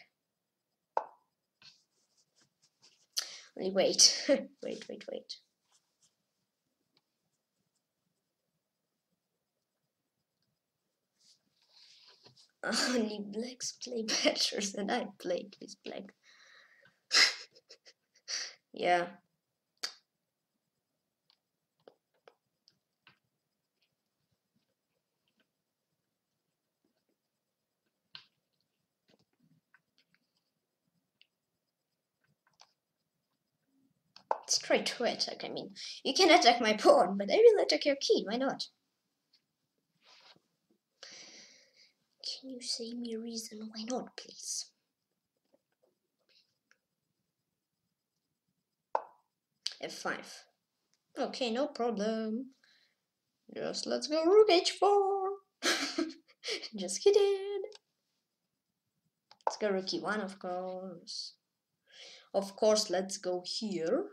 Wait, wait. Only blacks play better than I played with black. Yeah. Straight to attack. I mean, you can attack my pawn, but I will attack your king. Why not? Can you say me a reason why not, please? F5. Okay, no problem. Just let's go rook H4. Just kidding. Let's go rook E1, of course. Of course, let's go here.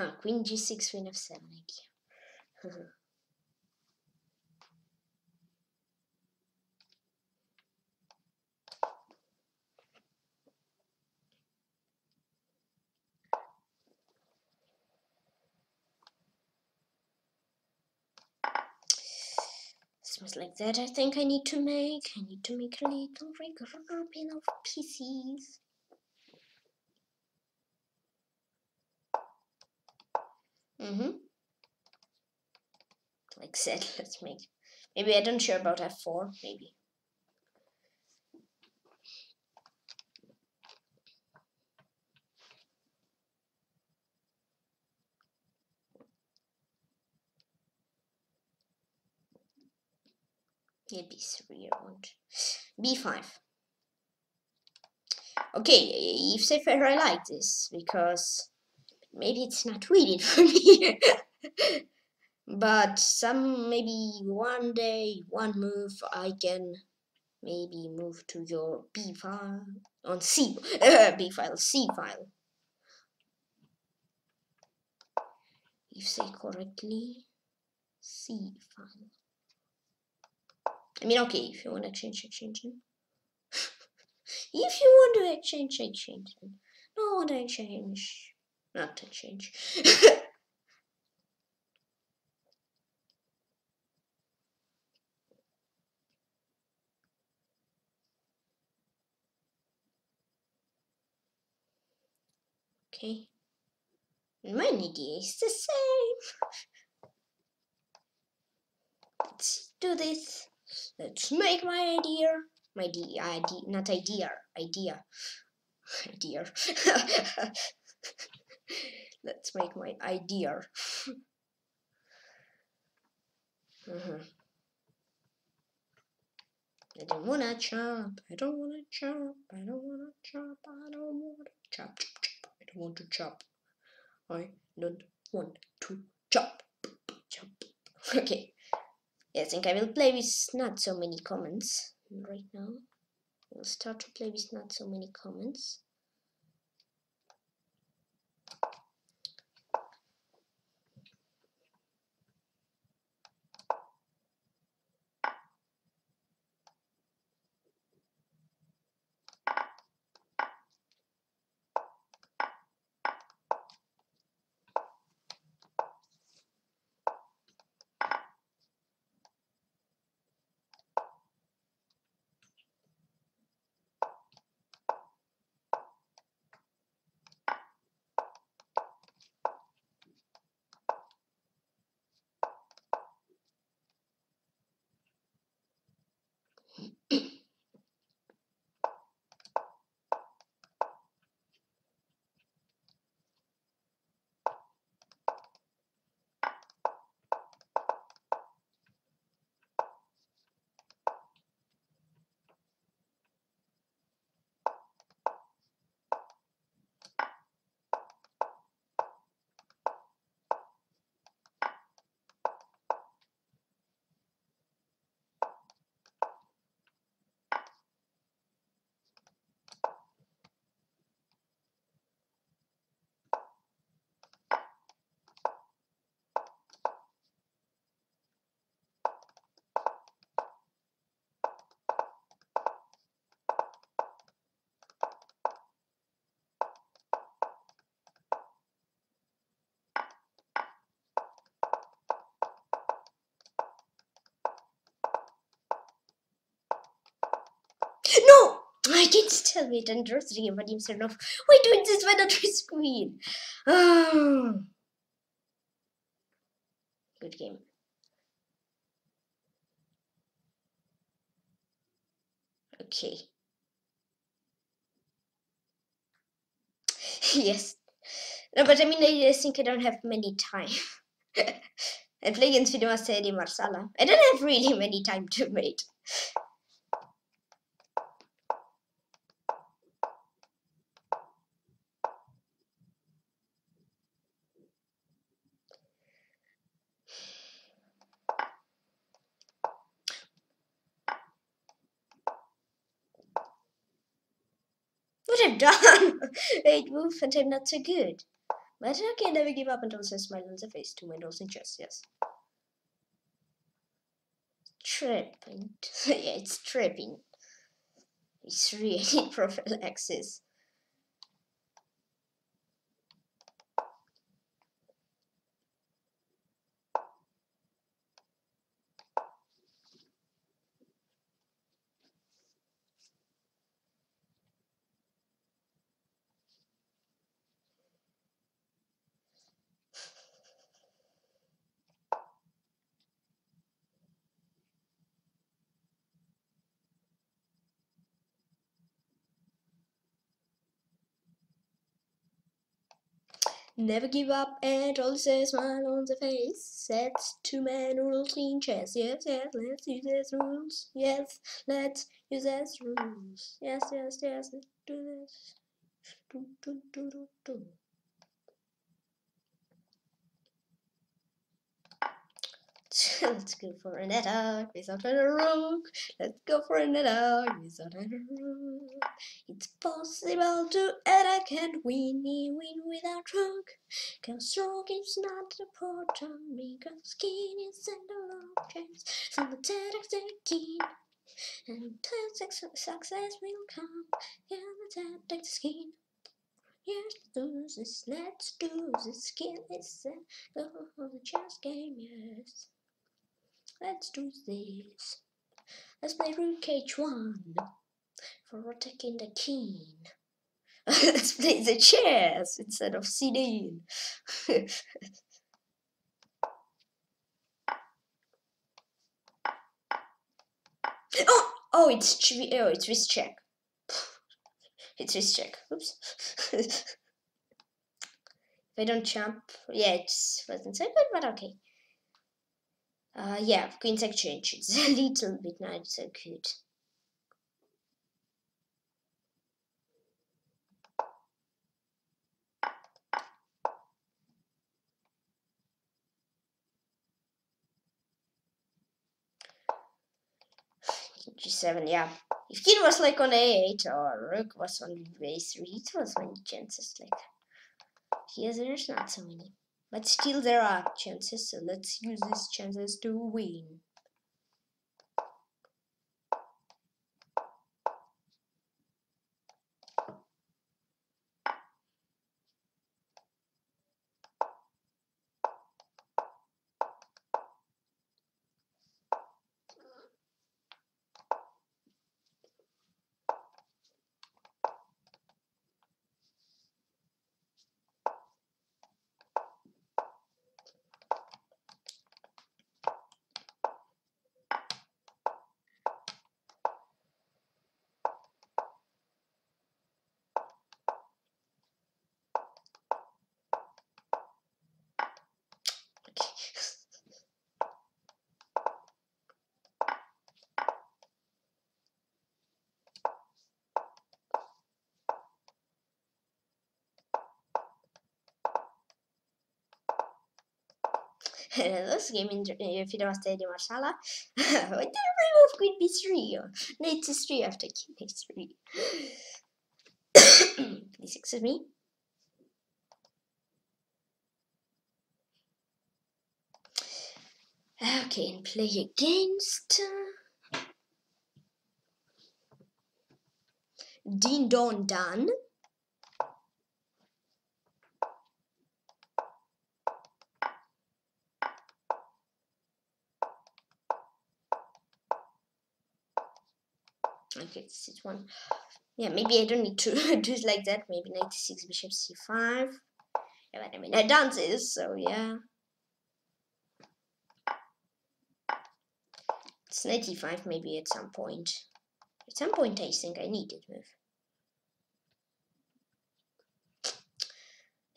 Ah, queen g6, queen f7, idea. Something like that. I think I need to make. I need to make a little regrouping of pieces. Like said, let's make. Maybe I don't sure about F4. Maybe. Yeah, B3 I want. B5. Okay, if safer I like this because. Maybe it's not winning for me, but some maybe one day, one move, I can maybe move to your B file on C, B file, C file. If say correctly, C file. I mean, okay, if you want to change, I change it. If you want to exchange, I change it. No, I change. Not to change. Okay. My nigga is the same. Let's do this. Let's make my idea. Let's make my idea. I don't wanna chop, I don't wanna chop, I don't wanna chop, I don't wanna chop, chop, chop. I don't want to chop. I don't want to chop, chop. Okay. I think I will play with not so many comments right now. We'll start to play with not so many comments. No! I can still wait under 3, but I'm still off. Why do this when under his queen? Oh. Good game. Okay. Yes. No, but I mean, I think I don't have many time. I play against Eddie Marsalev. I don't have really many time to wait. Done. 8 move and I'm not so good. But I can never give up and also smile on the face. 2 windows in chess, yes. Tripping. Yeah, it's tripping. It's really prophylaxis. Never give up and also smile on the face. Sets 2-man rules in chess. Yes, yes, let's use these rules. Yes, let's use these rules. Yes, yes, yes, let's do this. Do, do, do, do, do. Let's go for an attack without a rook. Let's go for an attack without a rook. It's possible to attack and win without rook. Cause rook is not important because king is an object. So the attacks the king and success will come. Yeah, the attacks the king. Yes, do this. Let's do this. Kill this. Go on the chess game. Yes. Let's do this. Let's play rook h1 for attacking the king. Let's play the chess instead of sitting. Oh, oh, it's with check. It's with check. Oops. If I don't jump, yeah, it wasn't so good, but okay. Yeah, queen's exchange. It's a little bit not so good. G7, yeah. If king was like on A8 or rook was on A3, it was many chances. Like here, there's not so many, but still there are chances. So let's use these chances to win. This game in Fidon Stadium Masala. I didn't remove Queen B3 or Knight C3 after King A3. Please excuse me. Okay, and play against Dean Don Dan. Okay, this is one. Yeah, maybe I don't need to do it like that. Maybe knight c6, bishop c5. Yeah, but I mean, I done this, so yeah. It's knight e5, maybe at some point. At some point, I think I need it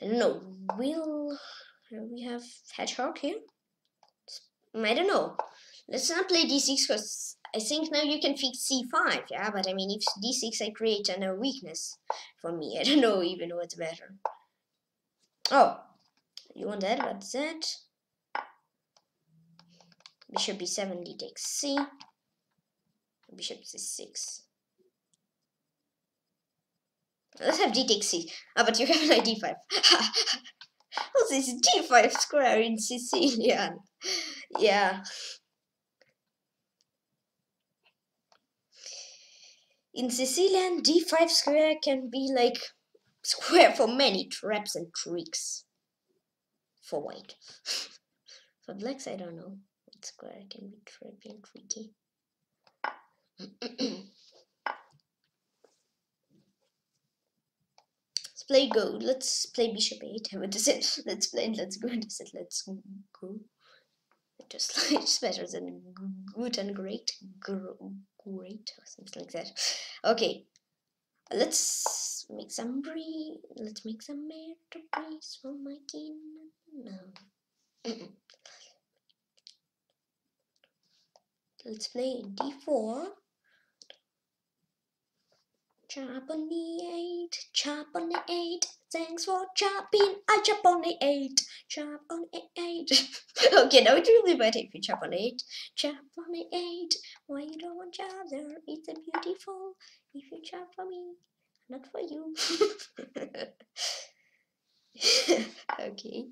move. I don't know. Will we have hedgehog here? I don't know. Let's not play d6 because I think now you can fix c5, yeah, but I mean, if d6 I create a weakness for me, I don't know even what's better. Oh, you want that, but that. Bishop b7, d takes c. Bishop c6. Let's have d takes c. Ah, but you have like d5. What's this d5 square in Sicilian? Yeah. In Sicilian, d5 square can be like square for many traps and tricks. For white. For blacks, I don't know what square can be trappy and tricky. Let's play go. Let's play bishop 8. Let's play and let's go. Let's go. Just like it's better than good and great. Great or something like that. Okay, let's make some breeze. Let's make some air to breeze for my king. No. Let's play d4. Chop on the 8. Chop on the 8. Thanks for chopping. I chop on the 8. Chop on the 8. Okay, now it really better if you chop on the 8. Chop on the 8. Why you don't want each other? It's a beautiful. If you chop for me, not for you. Okay.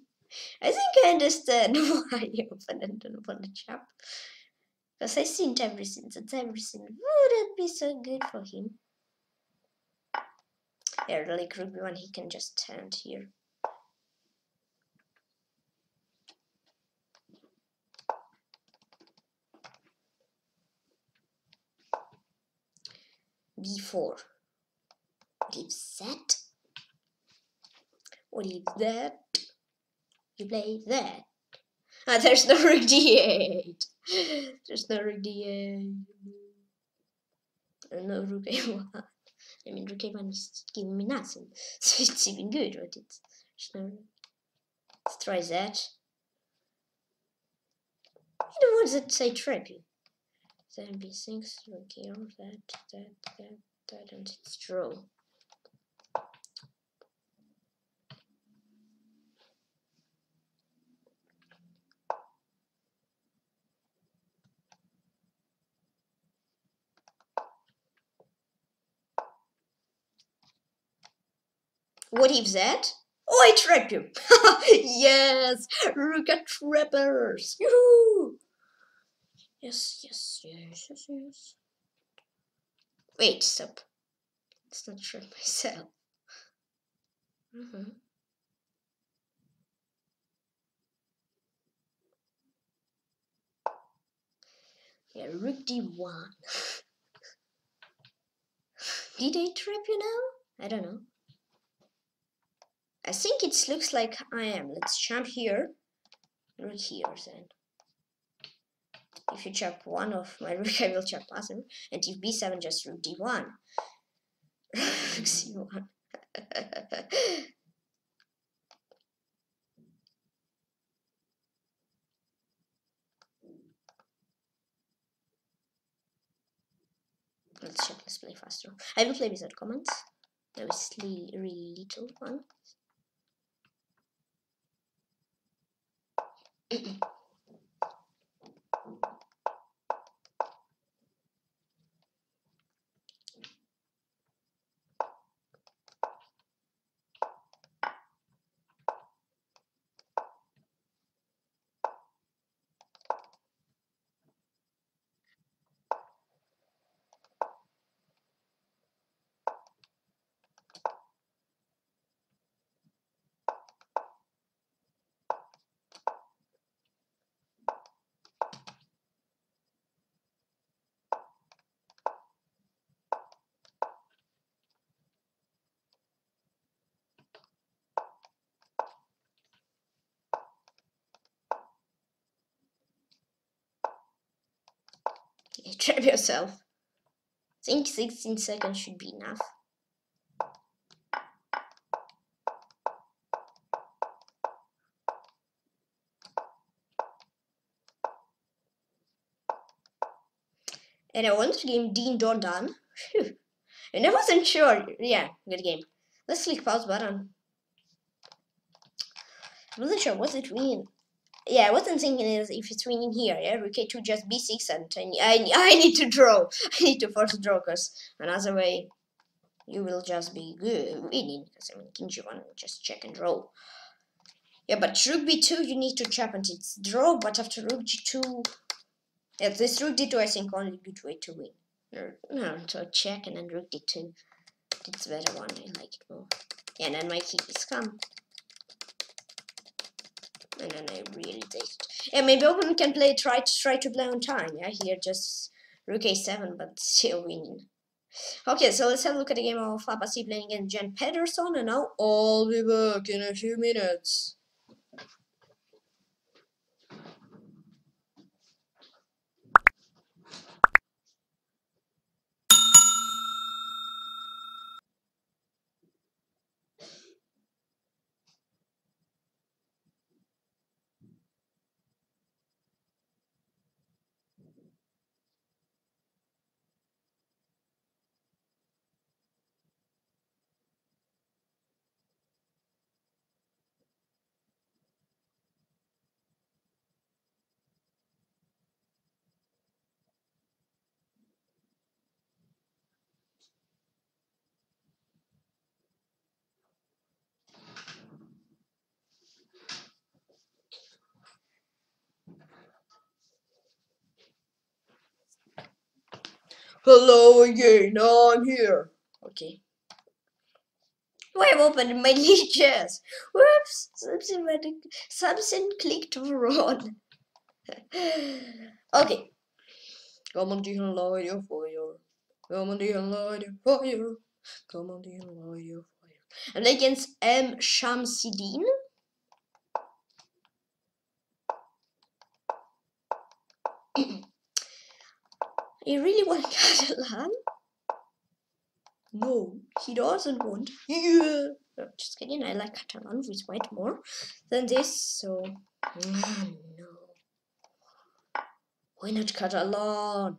I think I understand why your opponent don't want to chop. Because I think everything, that everything wouldn't be so good for him. Yeah, like rook b1, he can just stand here. b4. Give set. Or leave that. You play that. Ah, there's no rook d8. There's no rook d8. No rook a1. I mean, rook a1 is giving me nothing. So it's even good, right? It's no. Let's try that. I don't want that to say trappy. Then be things. Rook a1, that, and it's draw. What if that? Oh, I trap you! Yes! Rook at trappers! Yoo-hoo! Yes. Wait, stop. Let's not trap myself. Yeah, rook d1. Did I trap you now? I don't know. I think it looks like I am. Let's jump here, rook here then. If you chop one of my rook, I will chop other. And if b7, just rook d1. Rook c1. Let's check, let's play faster. I will play without comments. There is really little one. Trap yourself. I think 16 seconds should be enough. And I want to game Dean Don Dan. Whew. And I wasn't sure. Yeah, good game. Let's click pause button. I wasn't sure what it means. Yeah, I wasn't thinking is if it's winning here, yeah, rook a2, just b6, and I need to draw. I need to force draw, because another way you will just be good winning, because I mean king g1 and just check and draw. Yeah, but rook b2 you need to chop and it's draw, but after rook g2, yeah, this rook d2 I think only good way to win. No, so check and then rook d2. It's better one, I like it more. Yeah, and then my king is come. And then I really did. Yeah, maybe opponent can play try to play on time. Yeah, here just rook a7, but still winning. Okay, so let's have a look at the game of Papa C playing against Jan Pedersen, and now I'll be back in a few minutes. Hello again, now I'm here. Okay. Why I've opened my lichess. Whoops, something clicked wrong. Okay. Come on, dear, light your fire. Come on, dear, light your fire. Come on, dear, light your fire. and against M. Shamsidin. He really wants Catalan. No, he doesn't want. Yeah. No, just kidding. I like Catalan with white more than this. So no, why not Catalan?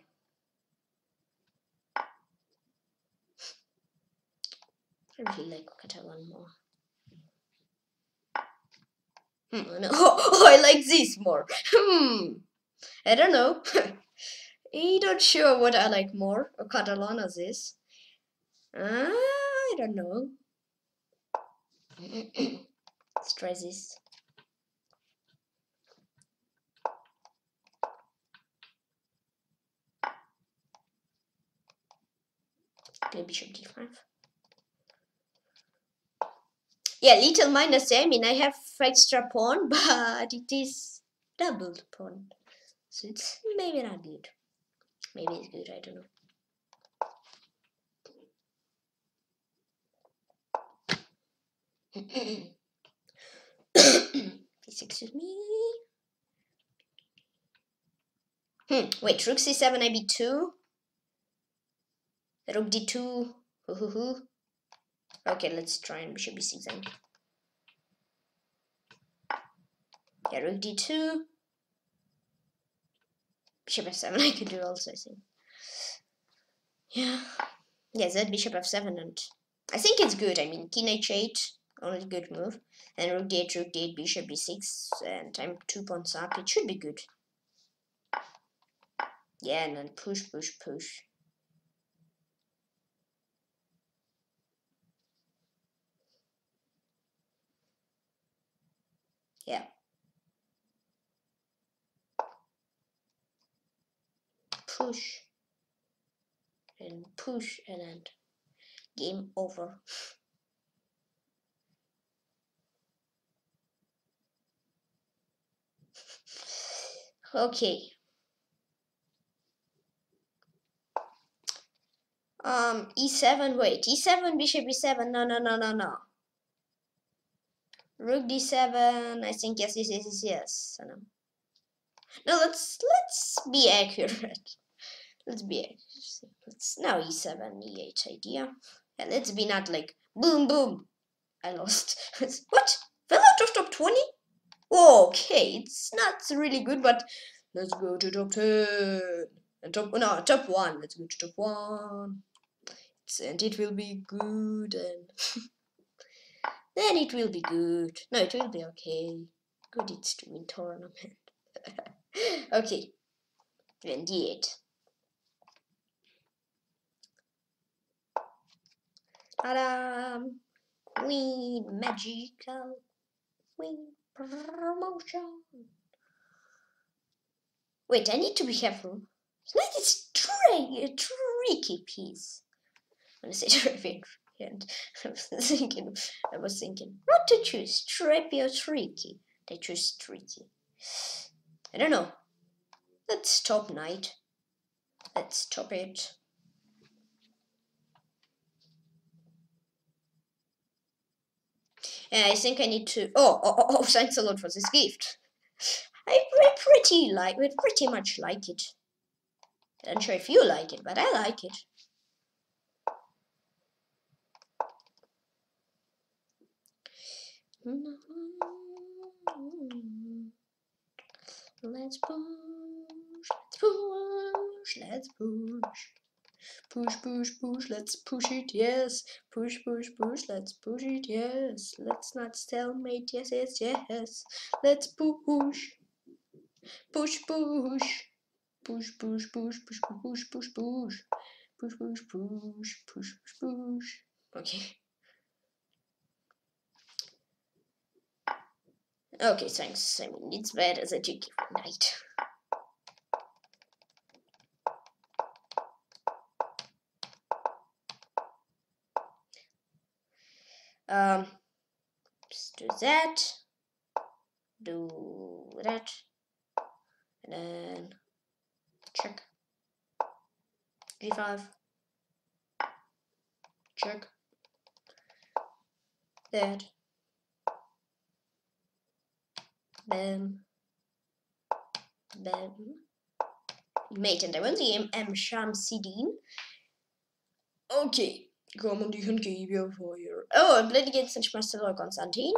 I really like Catalan more. No. Oh, I like this more. I don't know. I'm not sure what I like more, or Catalan or this. I don't know. Let's try this. Okay, bishop d5. Yeah, little minus there. I mean, I have extra pawn, but it is doubled pawn. So it's maybe not good. Maybe it's good, I don't know. Please excuse me. Wait, rook c7, ib2. Rook d2. Okay, let's try and bishop b6 then. Yeah, rook d2. Bishop f7, I could do also, I think. Yeah. Yeah, that bishop f7, and I think it's good. I mean, king h8, only good move. And rook d8, bishop b6, and I'm 2 pawns up. It should be good. Yeah, and then push, push, push. Yeah. Push and push, and then game over. Okay. E7, wait, e7, bishop e7, no. Rook d7, I think yes. No, let's be accurate. Let's now e7, e8 idea. And let's be not like boom boom. I lost. What? Fell out of top 20? Okay, it's not really good, but let's go to top 10 and top 1. Let's go to top 1. And it will be good, and then it will be good. No, it will be okay. Good, it's to win tournament. Okay, and d8. Queen magical, queen promotion. Wait, I need to be careful. That is a tricky piece. When I say tricky, I was thinking, what to choose, tricky or tricky? I choose tricky. I don't know. Let's stop knight. Let's stop it. Yeah, I think I need to. Oh, thanks a lot for this gift. I pretty much like it. I'm not sure if you like it, but I like it. Let's push. Push, let's push it, yes. Push, let's push it, yes. Let's not stalemate, yes. Let's push. Push. Push. Push. Okay. Okay, thanks. I mean, it's bad as a tricky knight. Just do that, and then check, g5, check, that then mate, and I won the game. M. Shamsidin. Okay, come on, you can keep your fire. Oh, I'm playing against Nashmaster Lord Constantine.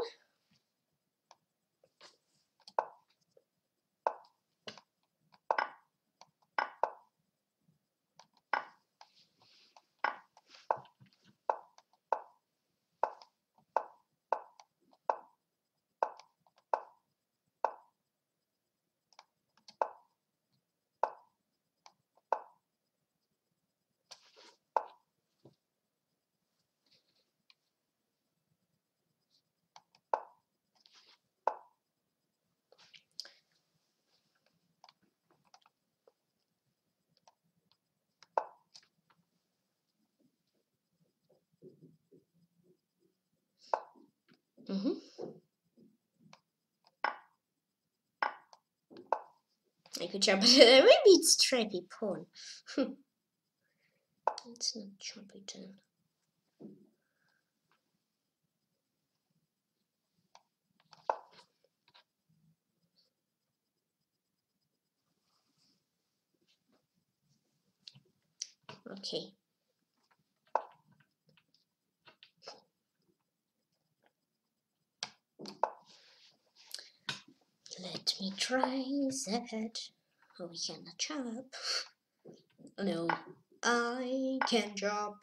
I could try, but maybe it's trappy pawn. It's not trappy turn. Okay. Let me try that. Oh, we cannot chop. No, I can chop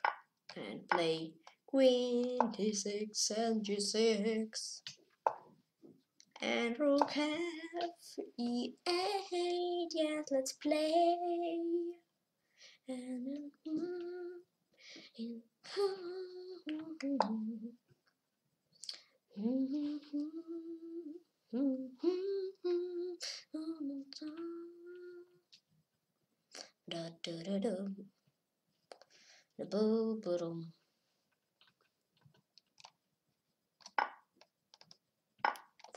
and play Queen D6 and G6 and Rook F E8. Yes, let's play. And da da da da da boom boom.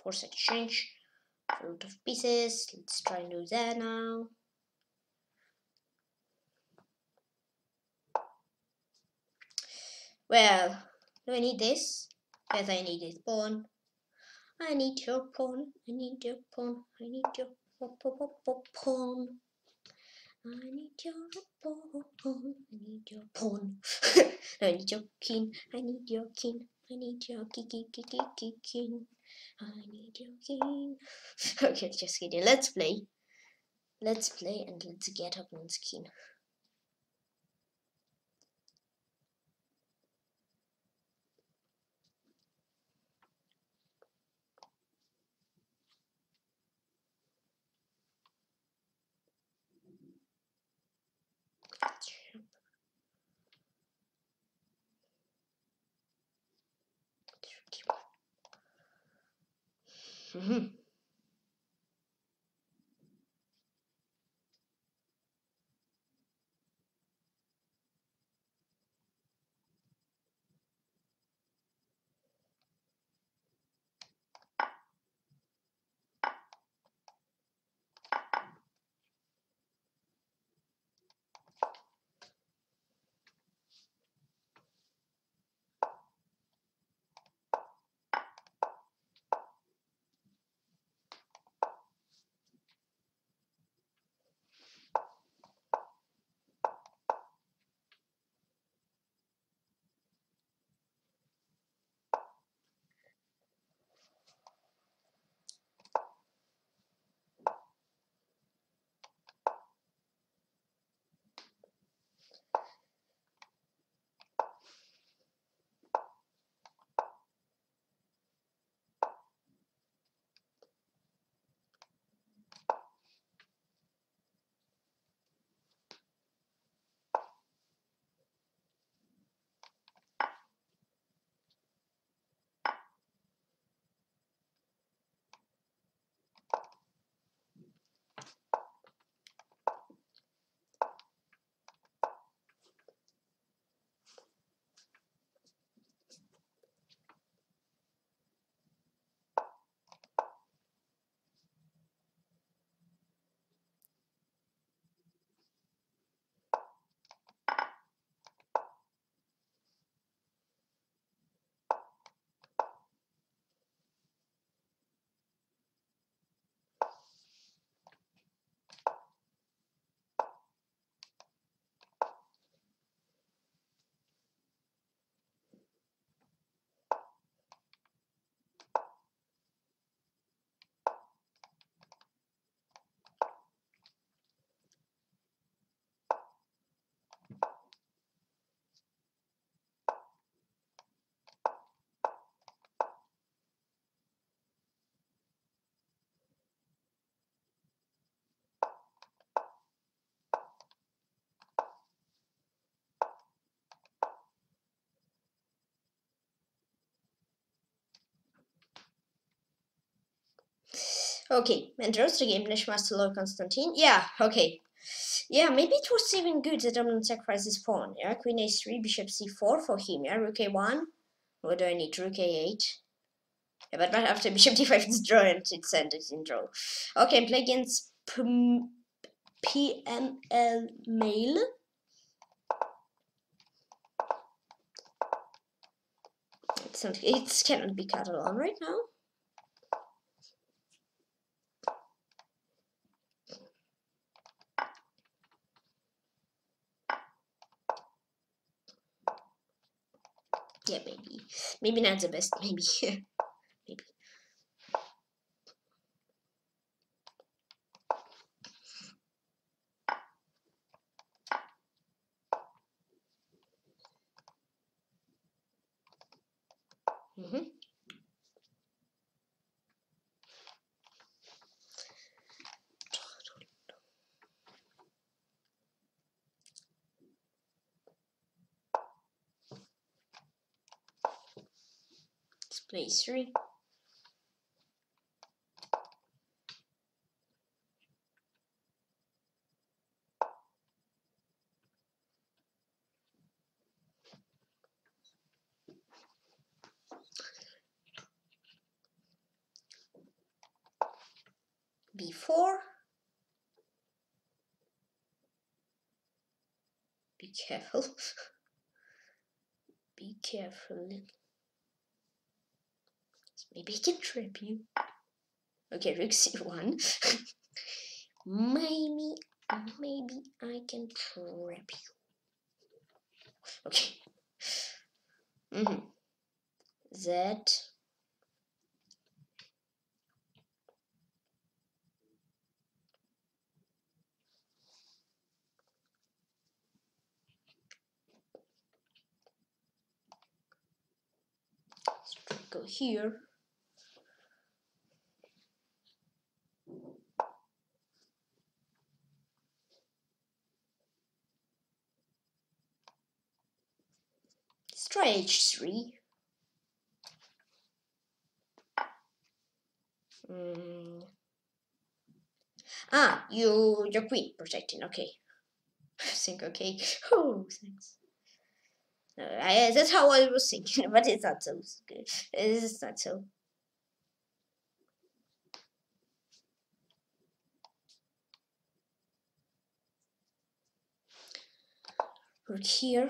Force exchange for a lot of pieces. Let's try and do that now. Well, do I need this? Yes, I need this pawn. I need your pawn, I need your pawn, I need your pawn, I need your pawn, I need your pawn, I need your king, I need your king, I need your king, I need your king. Okay, just kidding, let's play and let's get up on skin. Mm-hmm. Okay, interesting game, Nashmaster Lord Constantine. Yeah, okay. Yeah, maybe it was even good that I'm not sacrificing this pawn. Yeah, Queen A3, Bishop C4 for him. Yeah, Rook A1. What do I need? Rook A8. Yeah, but right after Bishop D5 is drawn, and it's ended in draw. Okay, I'm playing against PML Mail. It cannot be cut along right now. Yeah, maybe. Maybe not the best, maybe. Maybe. Play three. B4. Be careful. Be careful. Maybe I can trap you. Okay, Rook C1. maybe I can trap you. Okay. That. Let's go here. Try H3. Ah, your queen protecting. Okay, I think okay. Oh, thanks. That's how I was thinking, but it's not so good. It's not so. Right here.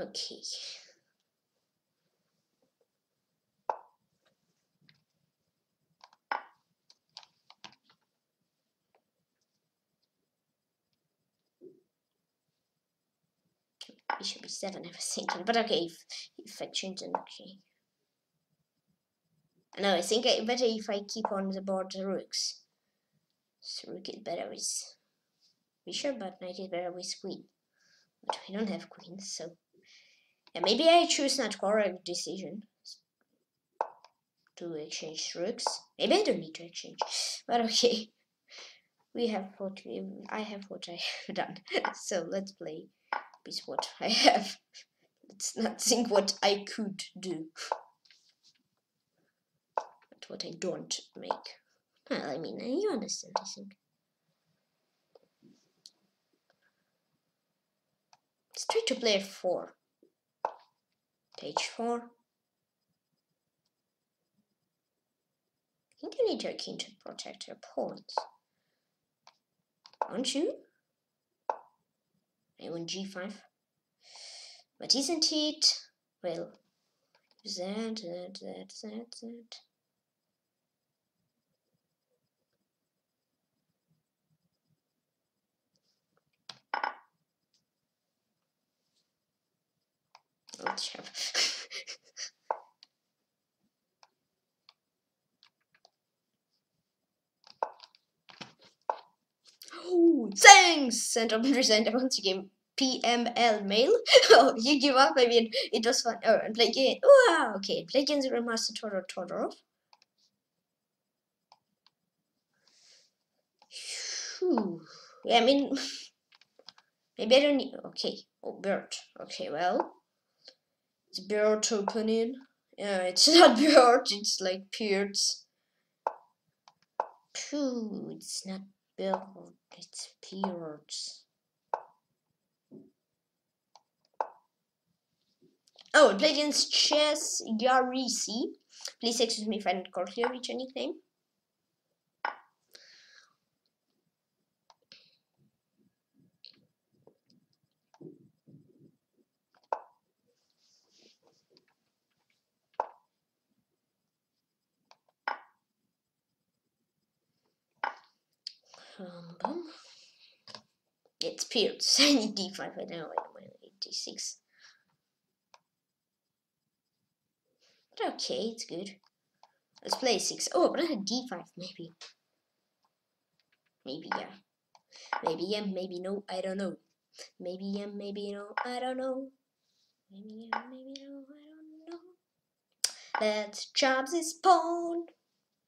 Okay. It should be 7, I was thinking, but okay, if I change them, okay. No, I think I better if I keep on the board the rooks. So rook is better with bishop, but knight is better with queen. But we don't have queens, so. Yeah, maybe I choose not correct decision to exchange rooks. Maybe I don't need to exchange, but okay. We have what we, I have what I have done, so let's play with what I have. Let's not think what I could do, but what I don't make. Well, I mean, you understand, I think. Let's try to play F4. H4. I think you need your king to protect your pawns. Aren't you? I want G5. But isn't it? Well, that. Oh, thanks! And I'm resigned about the game PML Mail. Oh, you give up? I mean, it was fun. Oh, and play again. Wow, okay. Play against Grandmaster Todorov. I mean, maybe I don't need. Okay. Oh, bird. Okay, well. It's bird opening. It's not bird, it's like Peards. Phew, it's not bird, it's Peards. Oh, play against Chess Yari C. Please excuse me if I don't call you with your nickname. It's Peards. I need D5. I don't know why I need D6. But okay, it's good. Let's play 6. Oh, but I had D5, maybe. Maybe, yeah. Maybe, yeah, maybe, no, I don't know. Maybe, yeah, maybe, no, I don't know. Maybe, yeah, maybe, no, I don't know. Let's chop this pawn.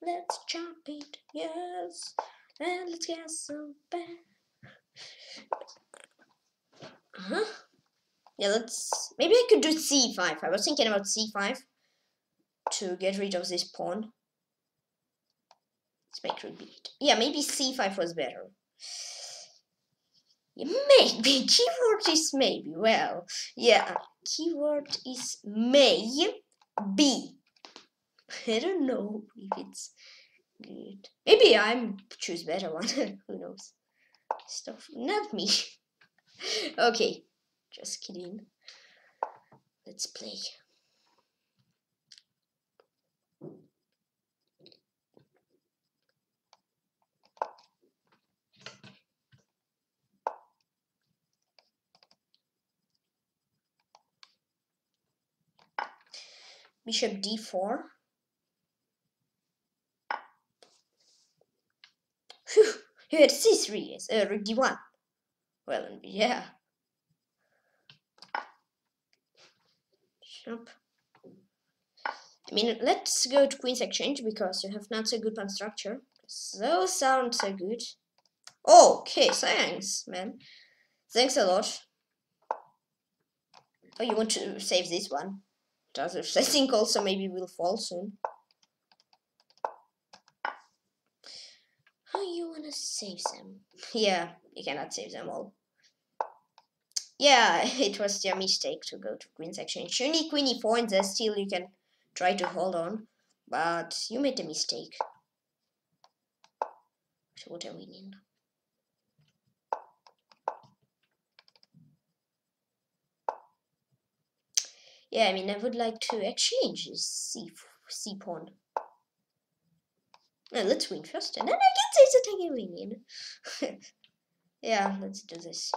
Let's chop it, yes. And let's get some back. Huh? Yeah, let's. Maybe I could do c5. I was thinking about c5 to get rid of this pawn. Let's make rook b8. Yeah, maybe c5 was better. Yeah, maybe. Keyword is maybe. Well, yeah. Keyword is maybe. I don't know if it's good. Maybe I'm choose better one. Who knows? Stuff, not me. Okay, just kidding. Let's play. Bishop d4. Phew. You had c3, yes, rook d1. Well, yeah. Jump. I mean, let's go to Queen's Exchange because you have not so good pawn structure. So sounds so good. Oh, okay, thanks, man. Thanks a lot. Oh, you want to save this one? Does it? I think also maybe we'll fall soon. You wanna save them? Yeah, you cannot save them all. Yeah, it was their mistake to go to Queen's Exchange. You need Queen e4 and there still you can try to hold on, but you made a mistake. So what are we in? Yeah, I mean I would like to exchange this c pawn. No, let's win first, and then I can say that I can win in. Yeah, let's do this.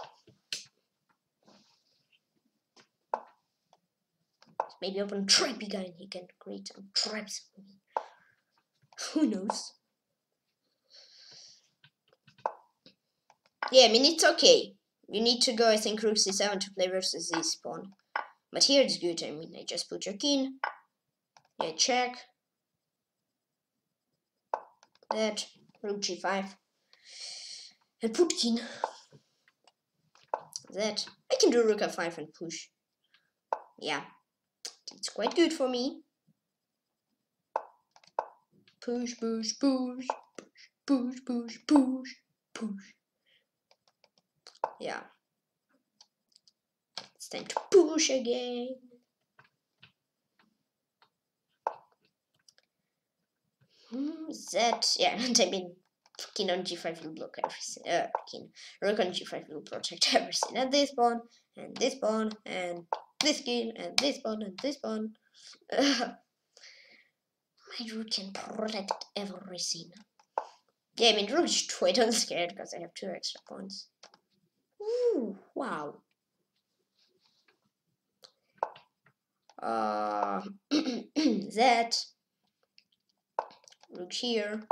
Maybe open a trappy guy and he can create some traps for me. Who knows? Yeah, I mean, it's okay. You need to go, I think, rook c7 to play versus this pawn. But here it's good, I mean, I just put your king. Yeah, check. That rook g5 and put king. That I can do rook f5 and push. Yeah, it's quite good for me. Push, push, push, push, push, push, push. Yeah, it's time to push again. That, yeah, and I mean, king on g5 will block everything. Rook on g5 will protect everything. And this pawn, and this pawn, and this king, and this pawn, and this pawn. My rook can protect everything. Yeah, I mean, rook g2, I don't scared because I have 2 extra pawns. Ooh, wow. That. Rook here.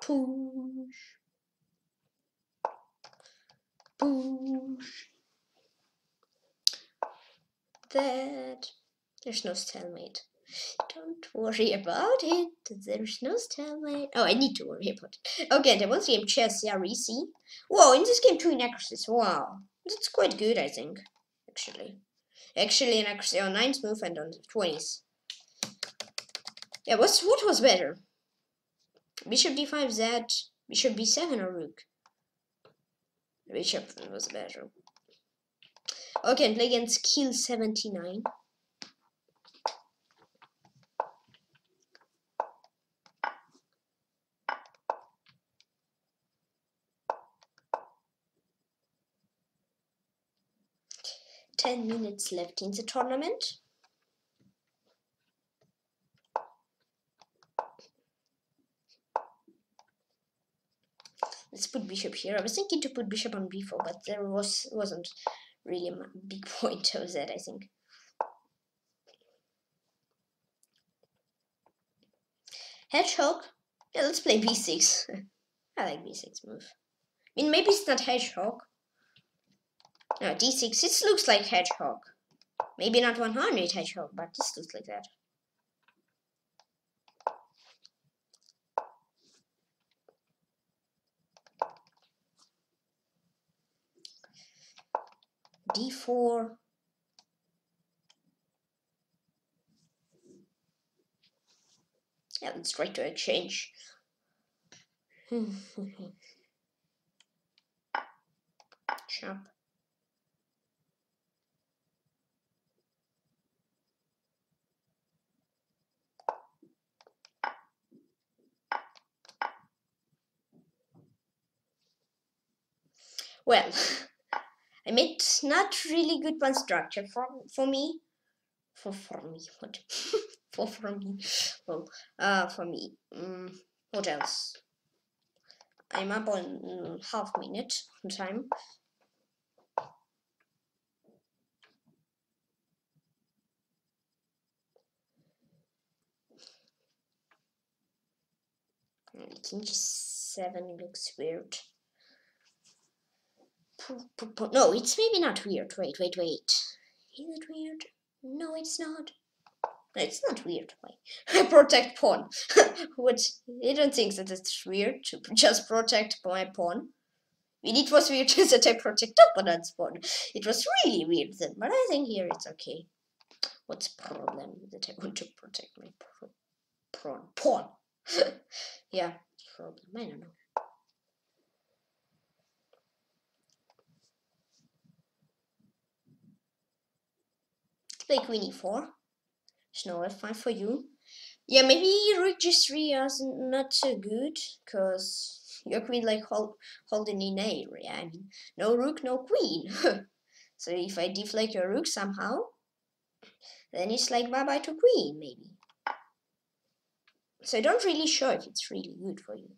Push. push that. There's no stalemate. Don't worry about it. There's no stalemate. Oh, I need to worry about it. Okay, there was game Chess Yarisi. Whoa, in this game 2 inaccuracies. Wow, that's quite good, I think. Actually inaccuracy on 9's move and on 20's. Yeah, what was better? Bishop d5, that bishop b7 or rook. Bishop was better. Okay, and play against Kill79. Ten minutes left in the tournament. Let's put bishop here. I was thinking to put bishop on b4, but there wasn't really a big point of that, I think. Hedgehog. Yeah, let's play b6. I like b6 move. I mean, maybe it's not hedgehog. No, d6. It looks like hedgehog. Maybe not 100 hedgehog, but this looks like that. d4. Yeah, let's try to exchange. Chop. Well, I made not really good pawn structure for me. What else? I'm up on half minute on time. King G7 looks weird. No, it's maybe not weird. Wait. Is it weird? No, it's not. It's not weird. Why? Protect pawn. What? I don't think that it's weird to just protect my pawn. I mean, it was weird that I protect opponent's pawn. It was really weird then, but I think here it's okay. What's the problem that I want to protect my pawn? Yeah, problem. I don't know. Play Queen E4. There's no F5 for you. Yeah, maybe Rook G3 is not so good because your queen like holding in area. I mean, no rook, no queen. So if I deflect your rook somehow, then it's like bye bye to queen maybe. So I don't really sure if it's really good for you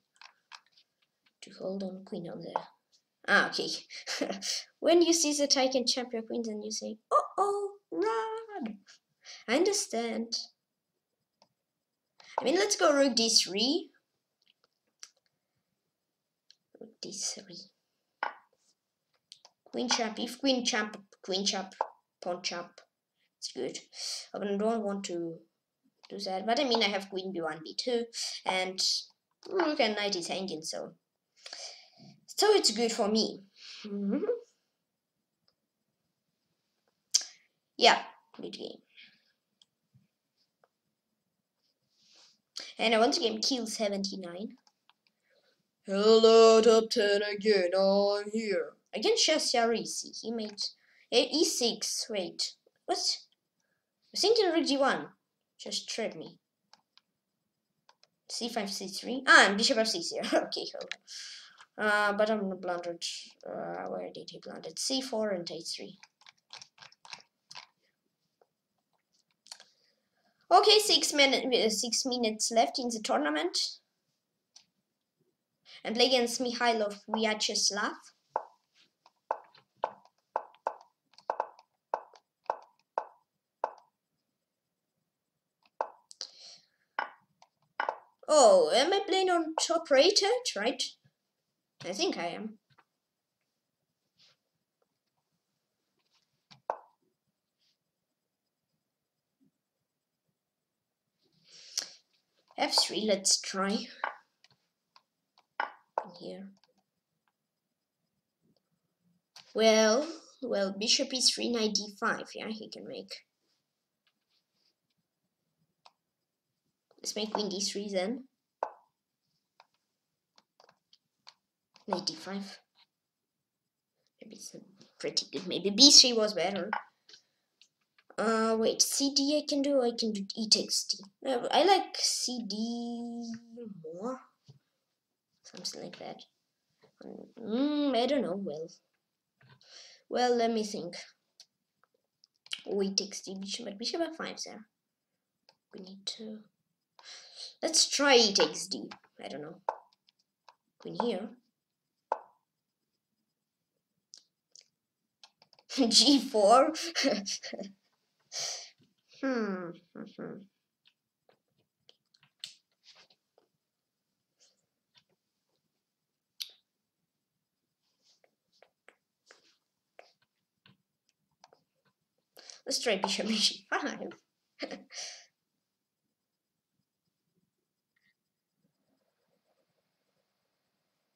to hold on queen on there. Ah, okay. When you see that I can champ your queen, then you say, oh oh, right. I understand. I mean, let's go rook d3. Rook d3. Queen chop. If queen chop, pawn chop. It's good. I don't want to do that. But I mean, I have queen b1, b2, and rook and knight is hanging, so it's good for me. Mm-hmm. Yeah. Good game. And I want to game Kill79. Hello, Dom10 again. I'm here against Chess Yarisi. He made e6. Wait, what? I'm thinking Rook G1. Just trip me. C5, C3. Ah, and Bishop F6 here. Okay, hold on. But I'm blundered. Where did he blunder? C4 and A3. Okay, 6 minutes left in the tournament. And play against Mikhailov Vyacheslav. Oh, am I playing on top rated, right? I think I am. f3, let's try here. Well, bishop e3, knight d5, yeah, he can make. Let's make queen d3 then. Knight d5. Maybe it's pretty good. Maybe b3 was better. Wait, cd I can do e takes d. I like cd more. Something like that. I don't know, well, let me think. Oh, e takes d, bishop, but bishop f5 there. We need to... Let's try e takes d. I don't know. Queen here. g4. Let's try bishop g5.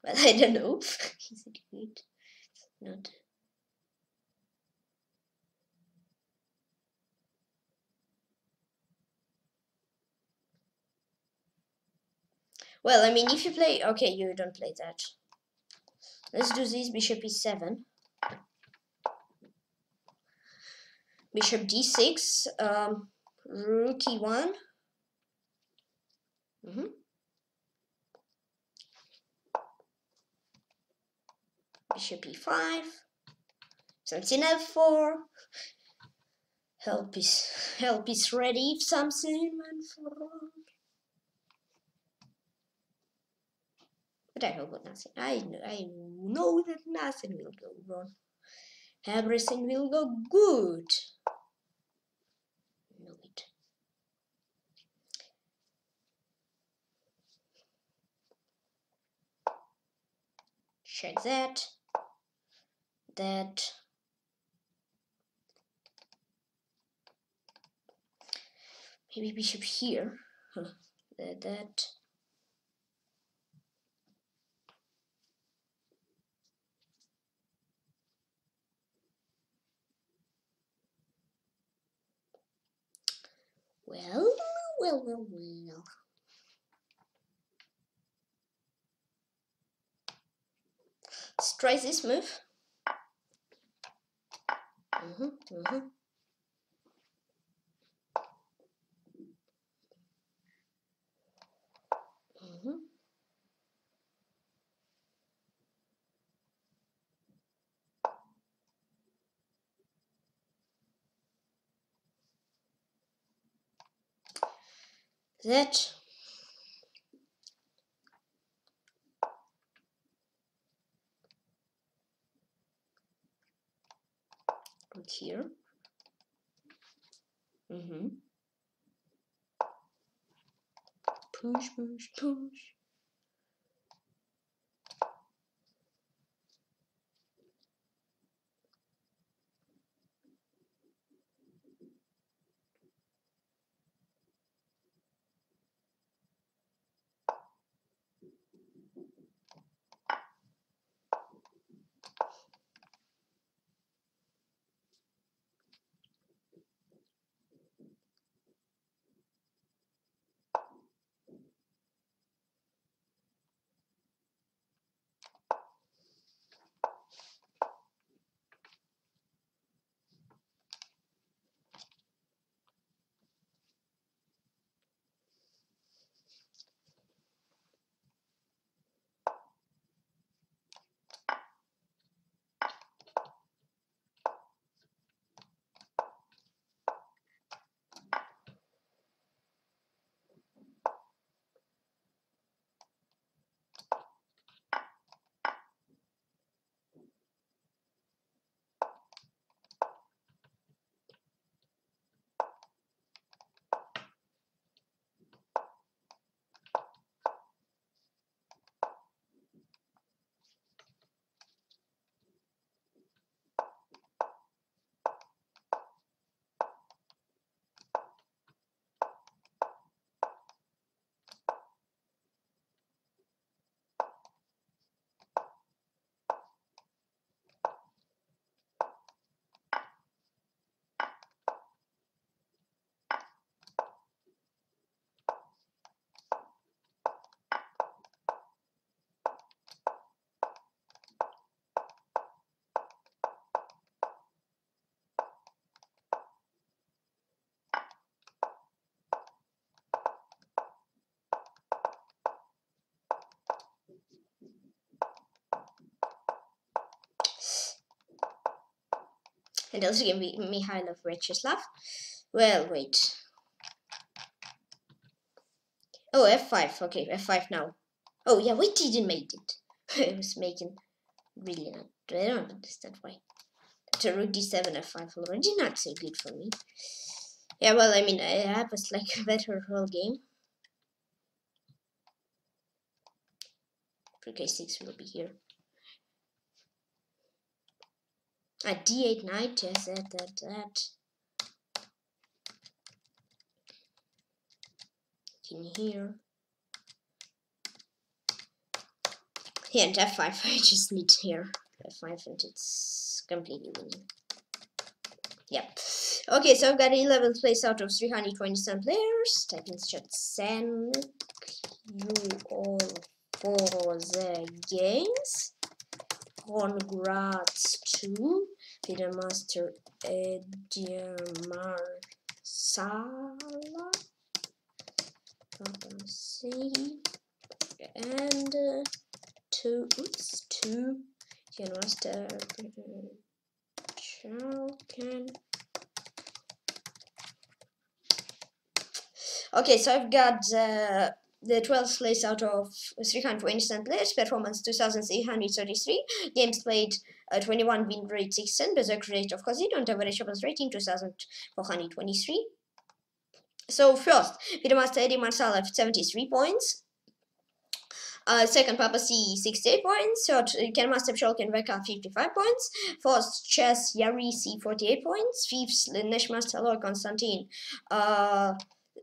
Well, I don't know. Is it good? Not. Well, I mean, if you play, okay, you don't play that. Let's do this. Bishop e7, bishop d6, rook e1. Bishop e5, something f4. Help is ready if something went wrong. But I hope nothing. I know that nothing will go wrong. Everything will go good. Know it. Check that. Maybe bishop here. That. Well. Let's try this move. That. Look here. Push. and also Mikhailov Vyacheslav. Well, wait. Oh, f5. Okay, f5 now. Oh, yeah, wait, he didn't make it. It was making really not. I don't understand why. To rook d7, f5 already not so good for me. Yeah, well, I mean, I was like a better whole game. Rook a6 will be here. At d8 knight, yes, that. In here. Yeah, and f5, I just need here. f5 and it's completely winning. Yep. Okay, so I've got 11th place out of 327 players. Type in chat, send you all for the games. Congrats to Grandmaster Eddie Marsalev, Papa C, and to Grandmaster Psolkin. Okay, so I've got the 12th place out of 327 players, performance 2,833, games played 21, win rate 610, berserk rate of Kozino, and average opponents rating 2,423. So first, Grandmaster Eddie Marsalev 73 points. Second, Papa C 68 points. Third, Grandmaster Psolkin Veka 55 points. Fourth, Chess Yari C 48 points. Fifth, Nashmaster Lord Constantine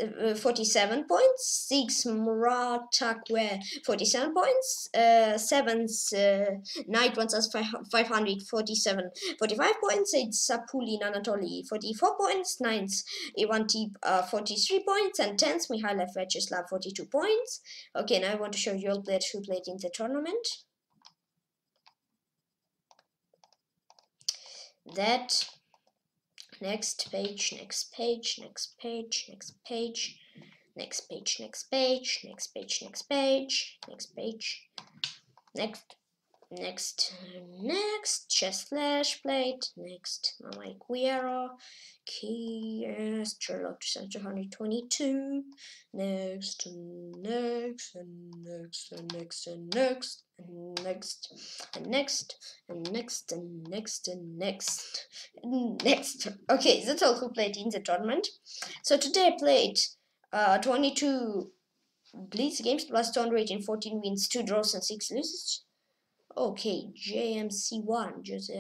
47 points. Sixth, Muratakwe 47 points. Seventh, Knight 1547 45 points. Eighth, Sapulin Anatoly 44 points. Ninth, Ivanti 43 points, and tenth, Mikhailov Vyacheslav 42 points. Okay, now I want to show you all players who played in the tournament. That. Next page, next page, next page, next page, next page, next page, next page, next page, next page, next, chess slash plate, next, Mama Guerra, key, Sherlock 222, next, next, and next, and next, and next. Next and next and next and next and next and next. Okay, that's all who played in the tournament. So today I played 22 blitz games plus turn rating 14 wins, 2 draws and 6 losses. Okay, JMC1, Jose,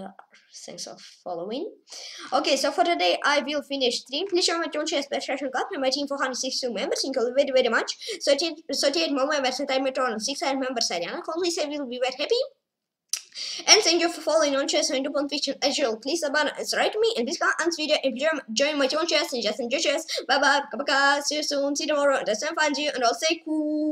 thanks for following. Okay, so for today I will finish stream. Please join my own Chess Best Nation Club and my team 462 members, including very much. 38 more members and I'm at on 600 members. Ariana, always I will be very happy. And thank you for following on Chess and upon fiction as usual. Please subscribe to me and please comment video and join my own Chess and just enjoy Chess. Bye bye, see you soon, see you tomorrow, and find you and I'll say cool.